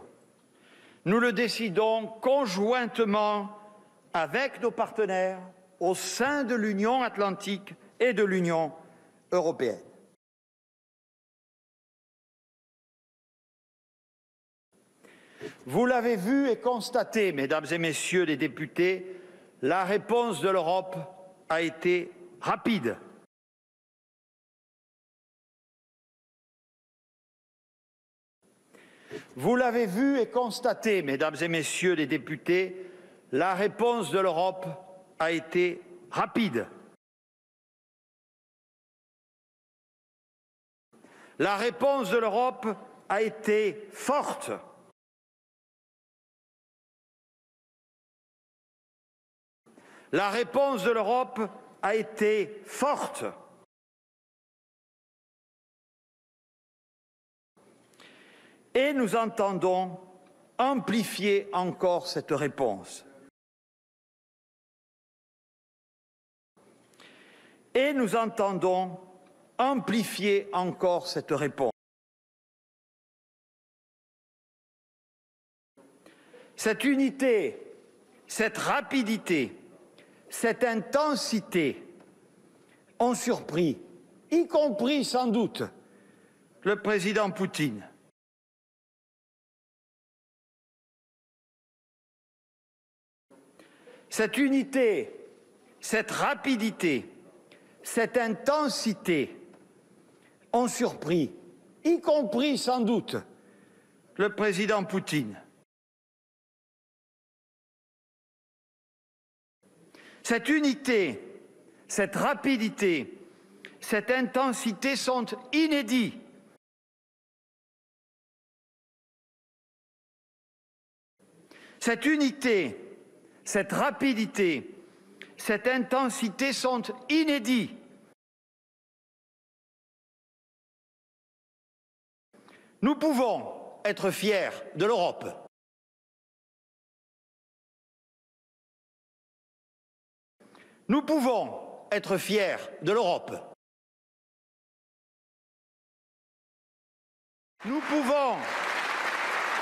nous le décidons conjointement avec nos partenaires au sein de l'Union atlantique et de l'Union européenne. Vous l'avez vu et constaté, mesdames et messieurs les députés, la réponse de l'Europe a été rapide. Vous l'avez vu et constaté, mesdames et messieurs les députés, la réponse de l'Europe a été rapide. La réponse de l'Europe a été forte. La réponse de l'Europe a été forte. Et nous entendons amplifier encore cette réponse. Et nous entendons amplifier encore cette réponse. Cette unité, cette rapidité, cette intensité ont surpris, y compris sans doute, le président Poutine. Cette unité, cette rapidité, cette intensité ont surpris, y compris sans doute, le président Poutine. Cette unité, cette rapidité, cette intensité sont inédites. Cette unité, cette rapidité, cette intensité sont inédites. Nous pouvons être fiers de l'Europe. Nous pouvons être fiers de l'Europe. Nous pouvons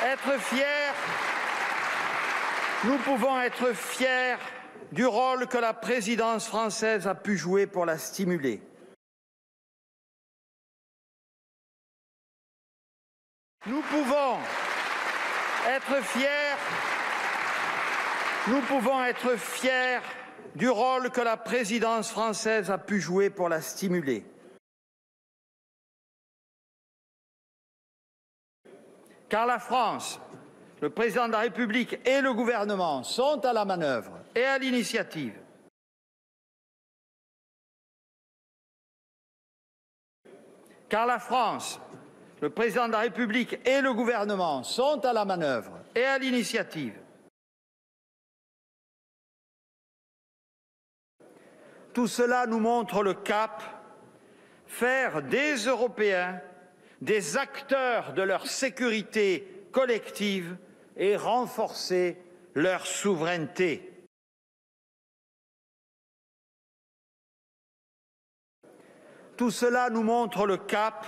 être fiers, nous pouvons être fiers du rôle que la présidence française a pu jouer pour la stimuler. Nous pouvons être fiers, nous pouvons être fiers du rôle que la présidence française a pu jouer pour la stimuler. Car la France, le président de la République et le gouvernement sont à la manœuvre et à l'initiative. Car la France, le président de la République et le gouvernement sont à la manœuvre et à l'initiative. Tout cela nous montre le cap, faire des Européens des acteurs de leur sécurité collective et renforcer leur souveraineté. Tout cela nous montre le cap,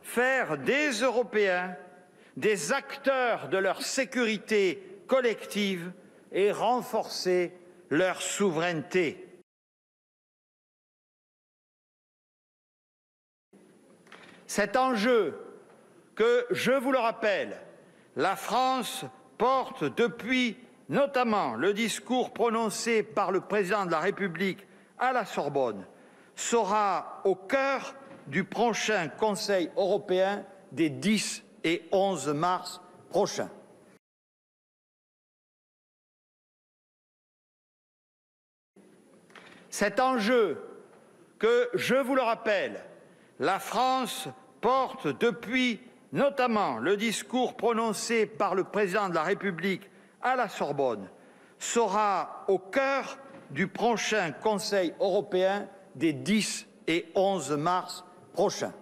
faire des Européens des acteurs de leur sécurité collective et renforcer leur souveraineté. Cet enjeu que, je vous le rappelle, la France porte depuis notamment le discours prononcé par le président de la République à la Sorbonne sera au cœur du prochain Conseil européen des dix et onze mars prochains. Cet enjeu que, je vous le rappelle, la France porte depuis notamment le discours prononcé par le président de la République à la Sorbonne sera au cœur du prochain Conseil européen des dix et onze mars prochains.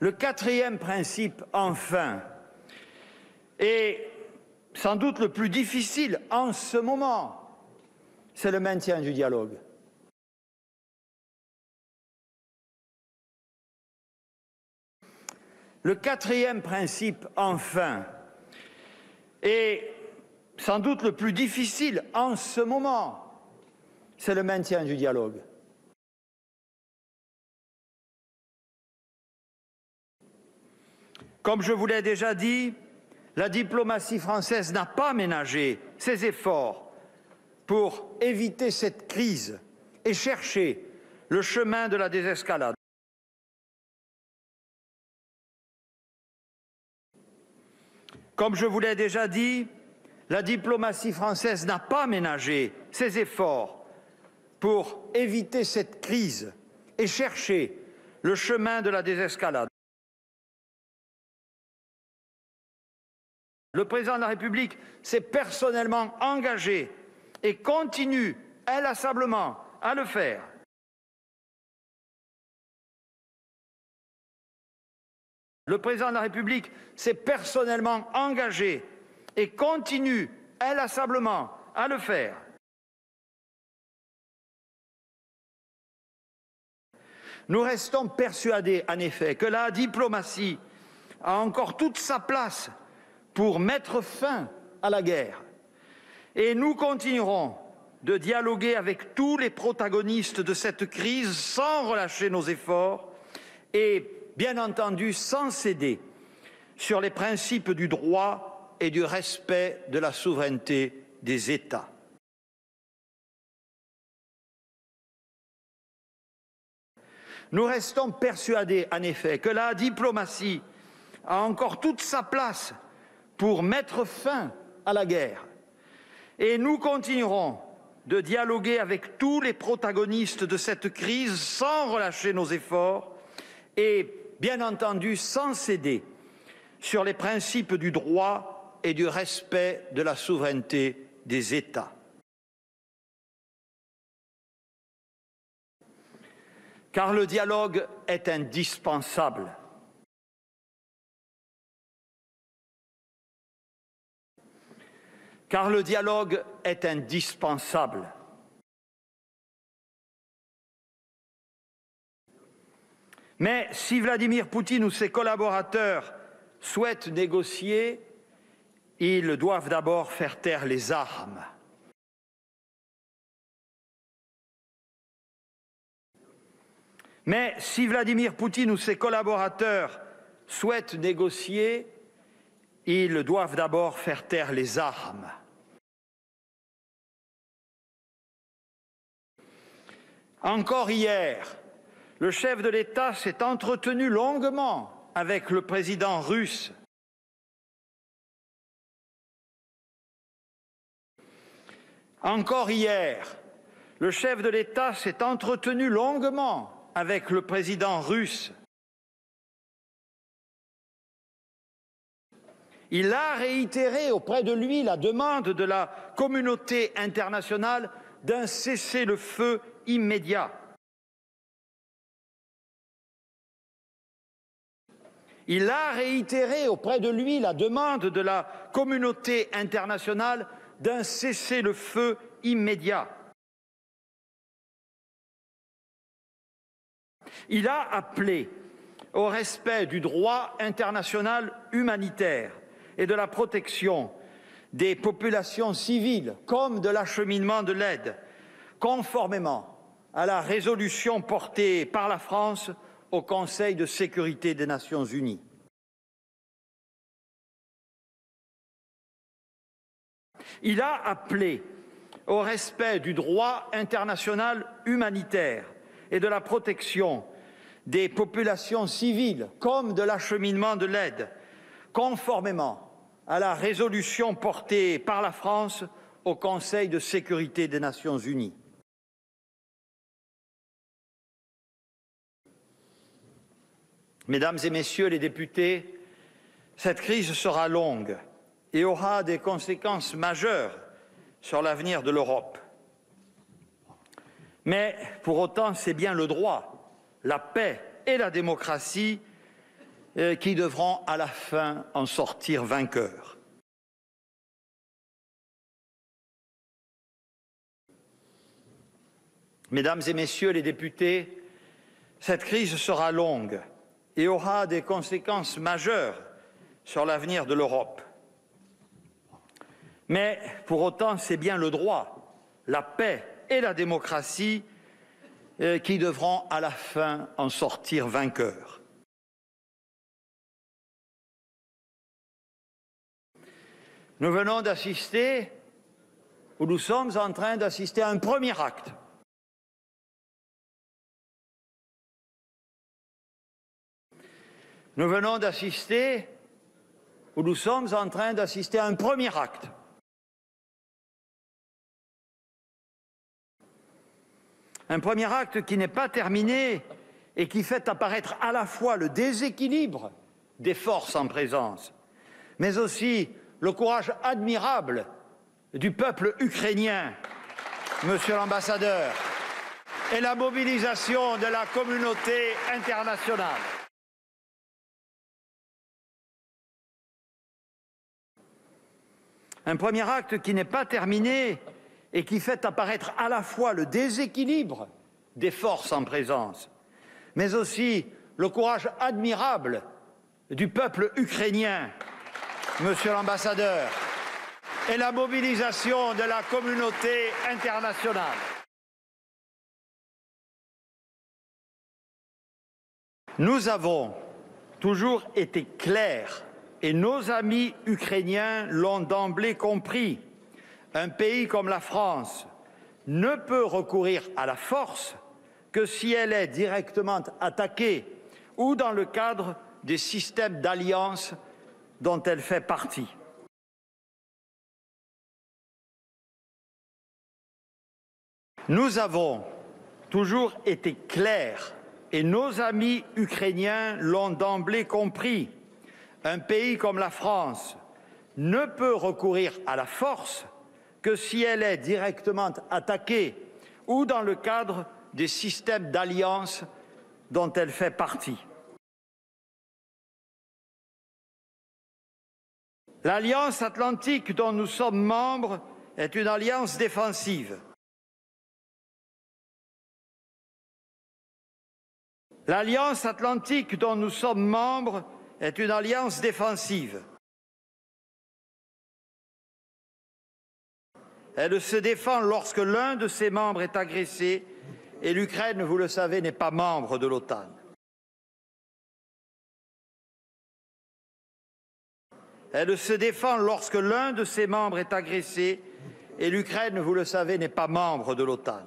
Le quatrième principe, enfin, est sans doute le plus difficile en ce moment, c'est le maintien du dialogue. Le quatrième principe, enfin, est sans doute le plus difficile en ce moment, c'est le maintien du dialogue. Comme je vous l'ai déjà dit, la diplomatie française n'a pas ménagé ses efforts pour éviter cette crise et chercher le chemin de la désescalade. Comme je vous l'ai déjà dit, la diplomatie française n'a pas ménagé ses efforts pour éviter cette crise et chercher le chemin de la désescalade. Le président de la République s'est personnellement engagé et continue inlassablement à le faire. Le président de la République s'est personnellement engagé et continue inlassablement à le faire. Nous restons persuadés, en effet, que la diplomatie a encore toute sa place pour mettre fin à la guerre. Et nous continuerons de dialoguer avec tous les protagonistes de cette crise sans relâcher nos efforts et, bien entendu, sans céder sur les principes du droit et du respect de la souveraineté des États. Nous restons persuadés, en effet, que la diplomatie a encore toute sa place pour mettre fin à la guerre. Et nous continuerons de dialoguer avec tous les protagonistes de cette crise sans relâcher nos efforts et, bien entendu, sans céder sur les principes du droit et du respect de la souveraineté des États. Car le dialogue est indispensable. Car le dialogue est indispensable. Mais si Vladimir Poutine ou ses collaborateurs souhaitent négocier, ils doivent d'abord faire taire les armes. Mais si Vladimir Poutine ou ses collaborateurs souhaitent négocier, ils doivent d'abord faire taire les armes. Encore hier, le chef de l'État s'est entretenu longuement avec le président russe. Encore hier, le chef de l'État s'est entretenu longuement avec le président russe. Il a réitéré auprès de lui la demande de la communauté internationale d'un cessez-le-feu immédiat. Il a réitéré auprès de lui la demande de la communauté internationale d'un cessez-le-feu immédiat. Il a appelé au respect du droit international humanitaire et de la protection des populations civiles comme de l'acheminement de l'aide, conformément à la résolution portée par la France au Conseil de sécurité des Nations Unies. Il a appelé au respect du droit international humanitaire et de la protection des populations civiles comme de l'acheminement de l'aide, conformément à la résolution portée par la France au Conseil de sécurité des Nations Unies. Mesdames et messieurs les députés, cette crise sera longue et aura des conséquences majeures sur l'avenir de l'Europe. Mais pour autant, c'est bien le droit, la paix et la démocratie qui devront à la fin en sortir vainqueurs. Mesdames et messieurs les députés, cette crise sera longue et aura des conséquences majeures sur l'avenir de l'Europe. Mais pour autant, c'est bien le droit, la paix et la démocratie qui devront à la fin en sortir vainqueurs. Nous venons d'assister, ou nous sommes en train d'assister à un premier acte. Nous venons d'assister, ou nous sommes en train d'assister à un premier acte. Un premier acte qui n'est pas terminé et qui fait apparaître à la fois le déséquilibre des forces en présence, mais aussi le courage admirable du peuple ukrainien, monsieur l'ambassadeur, et la mobilisation de la communauté internationale. Un premier acte qui n'est pas terminé et qui fait apparaître à la fois le déséquilibre des forces en présence, mais aussi le courage admirable du peuple ukrainien, monsieur l'ambassadeur, et la mobilisation de la communauté internationale. Nous avons toujours été clairs, et nos amis ukrainiens l'ont d'emblée compris. Un pays comme la France ne peut recourir à la force que si elle est directement attaquée ou dans le cadre des systèmes d'alliance dont elle fait partie. Nous avons toujours été clairs et nos amis ukrainiens l'ont d'emblée compris. Un pays comme la France ne peut recourir à la force que si elle est directement attaquée ou dans le cadre des systèmes d'alliance dont elle fait partie. L'Alliance atlantique dont nous sommes membres est une alliance défensive. L'Alliance atlantique dont nous sommes membres est une alliance défensive. Elle se défend lorsque l'un de ses membres est agressé et l'Ukraine, vous le savez, n'est pas membre de l'OTAN. Elle se défend lorsque l'un de ses membres est agressé et l'Ukraine, vous le savez, n'est pas membre de l'OTAN.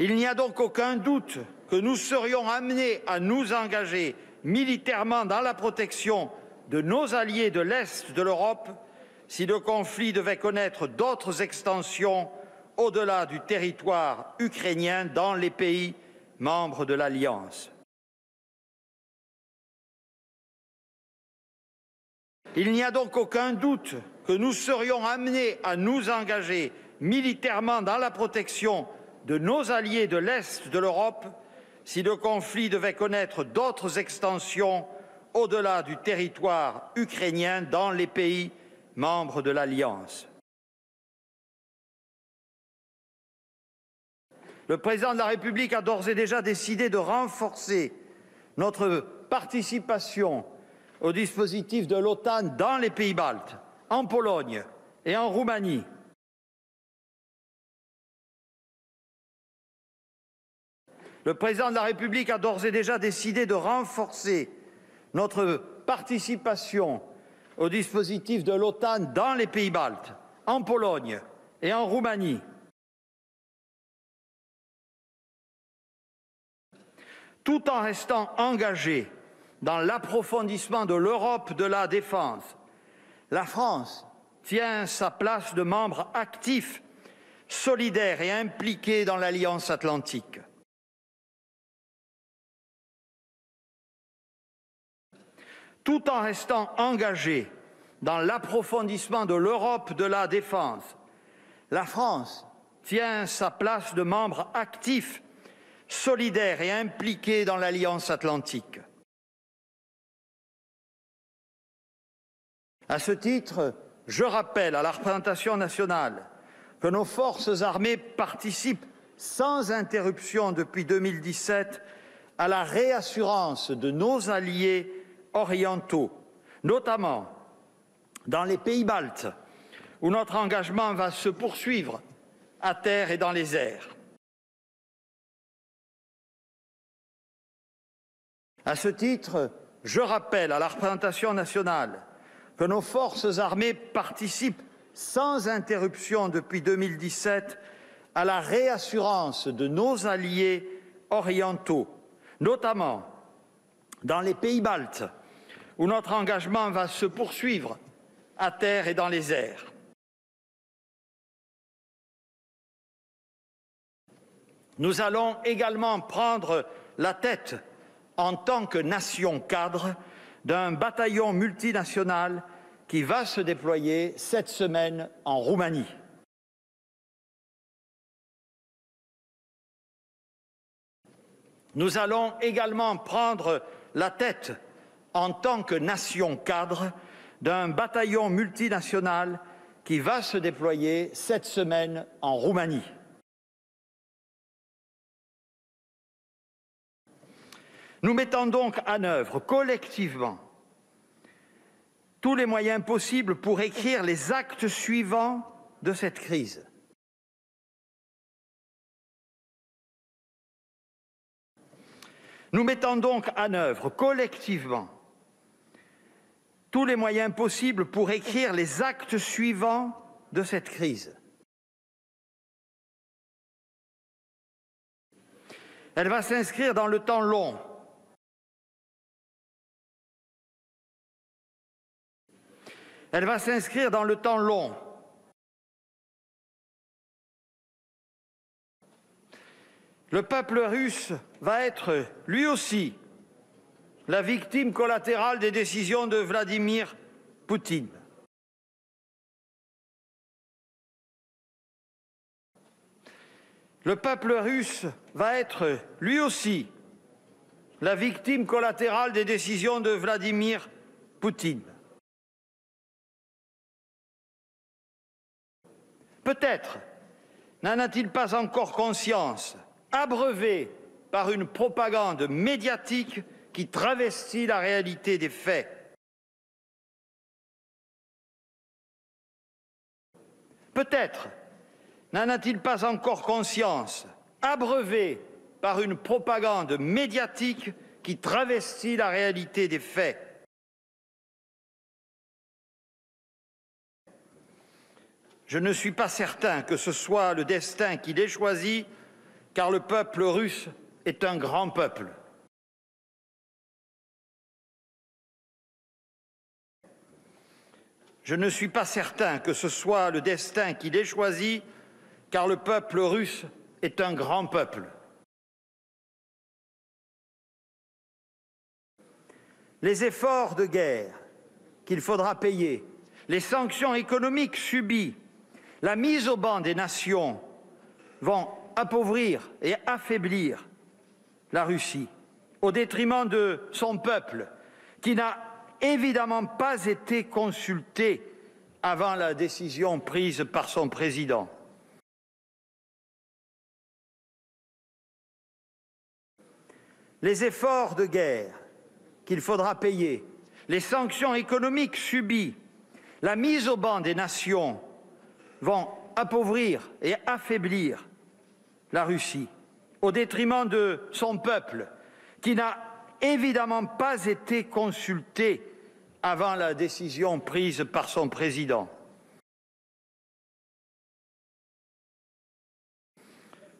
Il n'y a donc aucun doute que nous serions amenés à nous engager militairement dans la protection de nos alliés de l'Est de l'Europe si le conflit devait connaître d'autres extensions au-delà du territoire ukrainien dans les pays membres de l'Alliance. Il n'y a donc aucun doute que nous serions amenés à nous engager militairement dans la protection de nos alliés de l'Est de l'Europe si le conflit devait connaître d'autres extensions au-delà du territoire ukrainien dans les pays membres de l'Alliance. Le président de la République a d'ores et déjà décidé de renforcer notre participation au dispositif de l'OTAN dans les pays baltes, en Pologne et en Roumanie. Le président de la République a d'ores et déjà décidé de renforcer notre participation au dispositif de l'OTAN dans les pays baltes, en Pologne et en Roumanie. Tout en restant engagé dans l'approfondissement de l'Europe de la défense, la France tient sa place de membre actif, solidaire et impliqué dans l'Alliance atlantique. tout en restant engagée dans l'approfondissement de l'Europe de la défense, la France tient sa place de membre actif, solidaire et impliqué dans l'Alliance atlantique. À ce titre, je rappelle à la représentation nationale que nos forces armées participent sans interruption depuis deux mille dix-sept à la réassurance de nos alliés orientaux, notamment dans les pays baltes, où notre engagement va se poursuivre à terre et dans les airs. À ce titre, je rappelle à la représentation nationale que nos forces armées participent sans interruption depuis deux mille dix-sept à la réassurance de nos alliés orientaux, notamment dans les pays baltes, où notre engagement va se poursuivre à terre et dans les airs. Nous allons également prendre la tête en tant que nation cadre d'un bataillon multinational qui va se déployer cette semaine en Roumanie. Nous allons également prendre la tête en tant que nation cadre d'un bataillon multinational qui va se déployer cette semaine en Roumanie. Nous mettons donc en œuvre collectivement tous les moyens possibles pour écrire les actes suivants de cette crise. Nous mettons donc en œuvre collectivement tous les moyens possibles pour écrire les actes suivants de cette crise. Elle va s'inscrire dans le temps long. Elle va s'inscrire dans le temps long. Le peuple russe va être, lui aussi, la victime collatérale des décisions de Vladimir Poutine. Le peuple russe va être, lui aussi, la victime collatérale des décisions de Vladimir Poutine. Peut-être n'en a-t-il pas encore conscience, abreuvé par une propagande médiatique qui travestit la réalité des faits. Peut-être n'en a-t-il pas encore conscience, abreuvé par une propagande médiatique qui travestit la réalité des faits. Je ne suis pas certain que ce soit le destin qui l'ait choisi, car le peuple russe est un grand peuple. Je ne suis pas certain que ce soit le destin qui l'ait choisi, car le peuple russe est un grand peuple. Les efforts de guerre qu'il faudra payer, les sanctions économiques subies, la mise au ban des nations vont appauvrir et affaiblir la Russie au détriment de son peuple qui n'a évidemment pas été consulté avant la décision prise par son président. Les efforts de guerre qu'il faudra payer, les sanctions économiques subies, la mise au ban des nations vont appauvrir et affaiblir la Russie au détriment de son peuple qui n'a évidemment pas été consulté avant la décision prise par son président.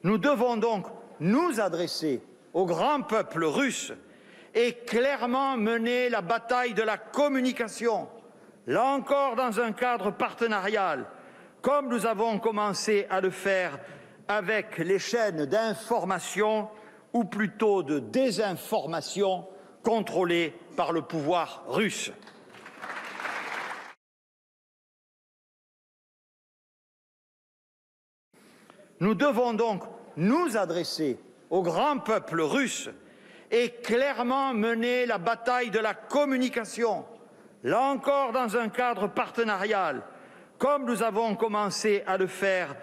Nous devons donc nous adresser au grand peuple russe et clairement mener la bataille de la communication, là encore dans un cadre partenarial, comme nous avons commencé à le faire avec les chaînes d'information, ou plutôt de désinformation, contrôlée par le pouvoir russe. Nous devons donc nous adresser au grand peuple russe et clairement mener la bataille de la communication, là encore dans un cadre partenarial, comme nous avons commencé à le faire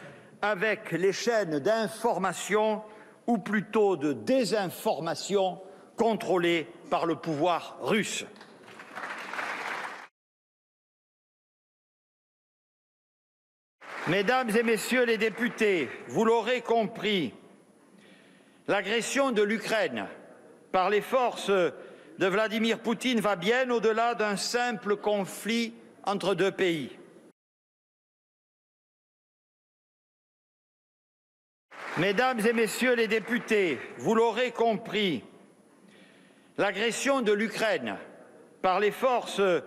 avec les chaînes d'information, ou plutôt de désinformation, contrôlées par le pouvoir russe. Mesdames et messieurs les députés, vous l'aurez compris, l'agression de l'Ukraine par les forces de Vladimir Poutine va bien au-delà d'un simple conflit entre deux pays. Mesdames et messieurs les députés, vous l'aurez compris, l'agression de l'Ukraine par les forces de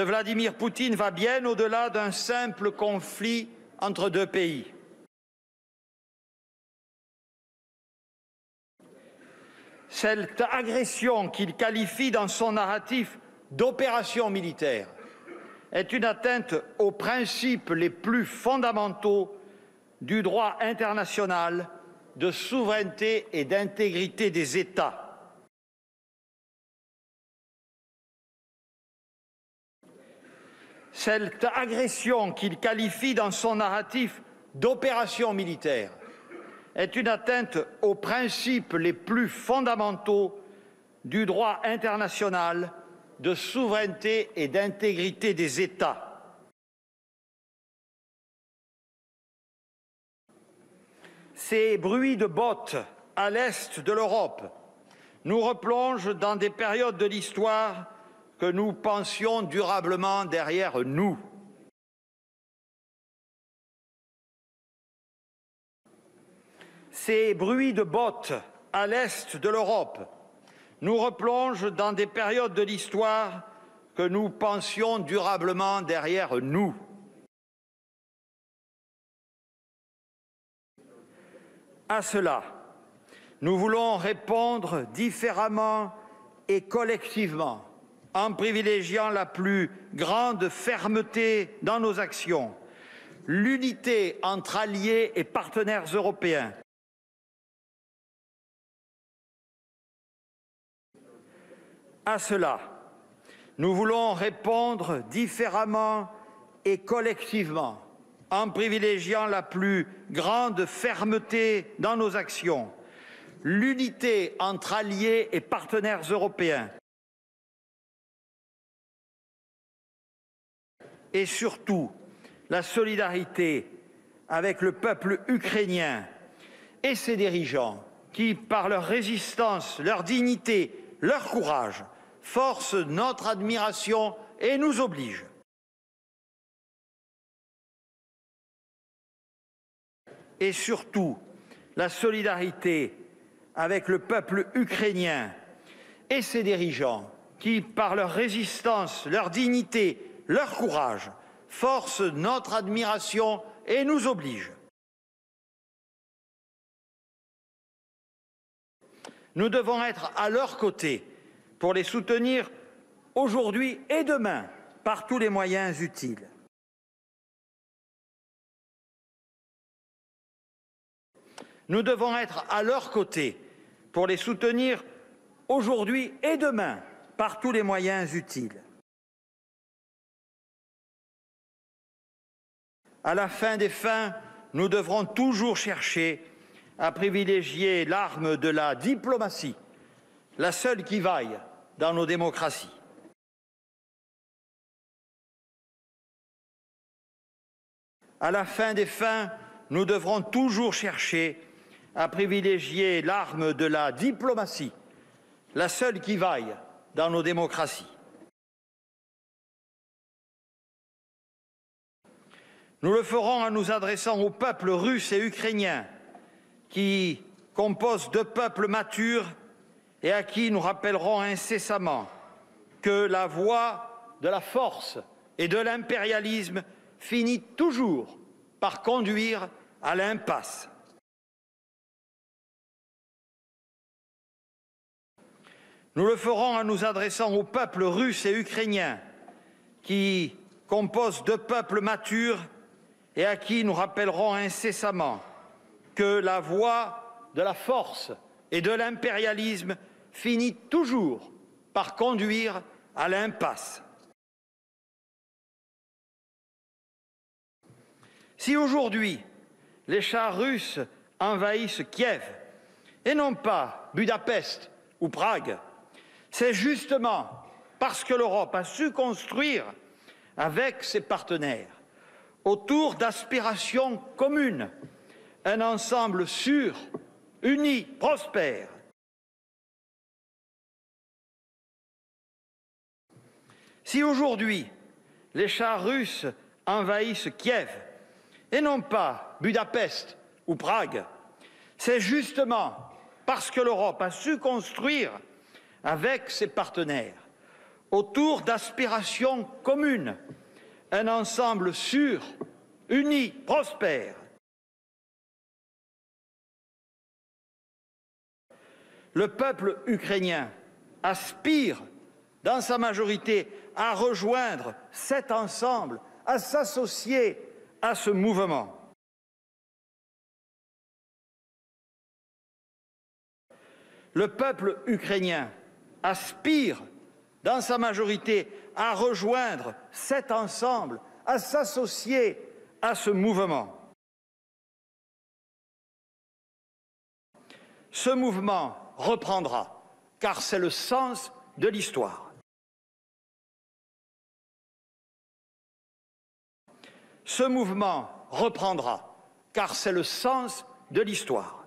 Vladimir Poutine va bien au-delà d'un simple conflit entre deux pays. Cette agression qu'il qualifie dans son narratif d'opération militaire est une atteinte aux principes les plus fondamentaux du droit international de souveraineté et d'intégrité des États. Cette agression qu'il qualifie dans son narratif d'opération militaire est une atteinte aux principes les plus fondamentaux du droit international de souveraineté et d'intégrité des États. Ces bruits de bottes à l'est de l'Europe nous replongent dans des périodes de l'histoire que nous pensions durablement derrière nous. Ces bruits de bottes à l'est de l'Europe nous replongent dans des périodes de l'histoire que nous pensions durablement derrière nous. À cela, nous voulons répondre différemment et collectivement, en privilégiant la plus grande fermeté dans nos actions, l'unité entre alliés et partenaires européens, à cela, nous voulons répondre différemment et collectivement, en privilégiant la plus grande fermeté dans nos actions, l'unité entre alliés et partenaires européens, et surtout la solidarité avec le peuple ukrainien et ses dirigeants qui, par leur résistance, leur dignité, leur courage, forcent notre admiration et nous obligent. Et surtout la solidarité avec le peuple ukrainien et ses dirigeants qui, par leur résistance, leur dignité, leur courage force notre admiration et nous oblige. Nous devons être à leur côté pour les soutenir aujourd'hui et demain par tous les moyens utiles. Nous devons être à leur côté pour les soutenir aujourd'hui et demain par tous les moyens utiles. À la fin des fins, nous devrons toujours chercher à privilégier l'arme de la diplomatie, la seule qui vaille dans nos démocraties. À la fin des fins, nous devrons toujours chercher à privilégier l'arme de la diplomatie, la seule qui vaille dans nos démocraties. Nous le ferons en nous adressant aux peuples russes et ukrainiens qui composent deux peuples matures et à qui nous rappellerons incessamment que la voie de la force et de l'impérialisme finit toujours par conduire à l'impasse. Nous le ferons en nous adressant aux peuples russes et ukrainiens qui composent deux peuples matures et à qui nous rappellerons incessamment que la voie de la force et de l'impérialisme finit toujours par conduire à l'impasse. Si aujourd'hui les chars russes envahissent Kiev et non pas Budapest ou Prague, c'est justement parce que l'Europe a su construire avec ses partenaires, autour d'aspirations communes, un ensemble sûr, uni, prospère. Si aujourd'hui les chars russes envahissent Kiev et non pas Budapest ou Prague, c'est justement parce que l'Europe a su construire avec ses partenaires, autour d'aspirations communes, un ensemble sûr, uni, prospère. Le peuple ukrainien aspire, dans sa majorité, à rejoindre cet ensemble, à s'associer à ce mouvement. Le peuple ukrainien aspire, dans sa majorité, à rejoindre cet ensemble, à s'associer à ce mouvement. Ce mouvement reprendra, car c'est le sens de l'histoire. Ce mouvement reprendra, car c'est le sens de l'histoire.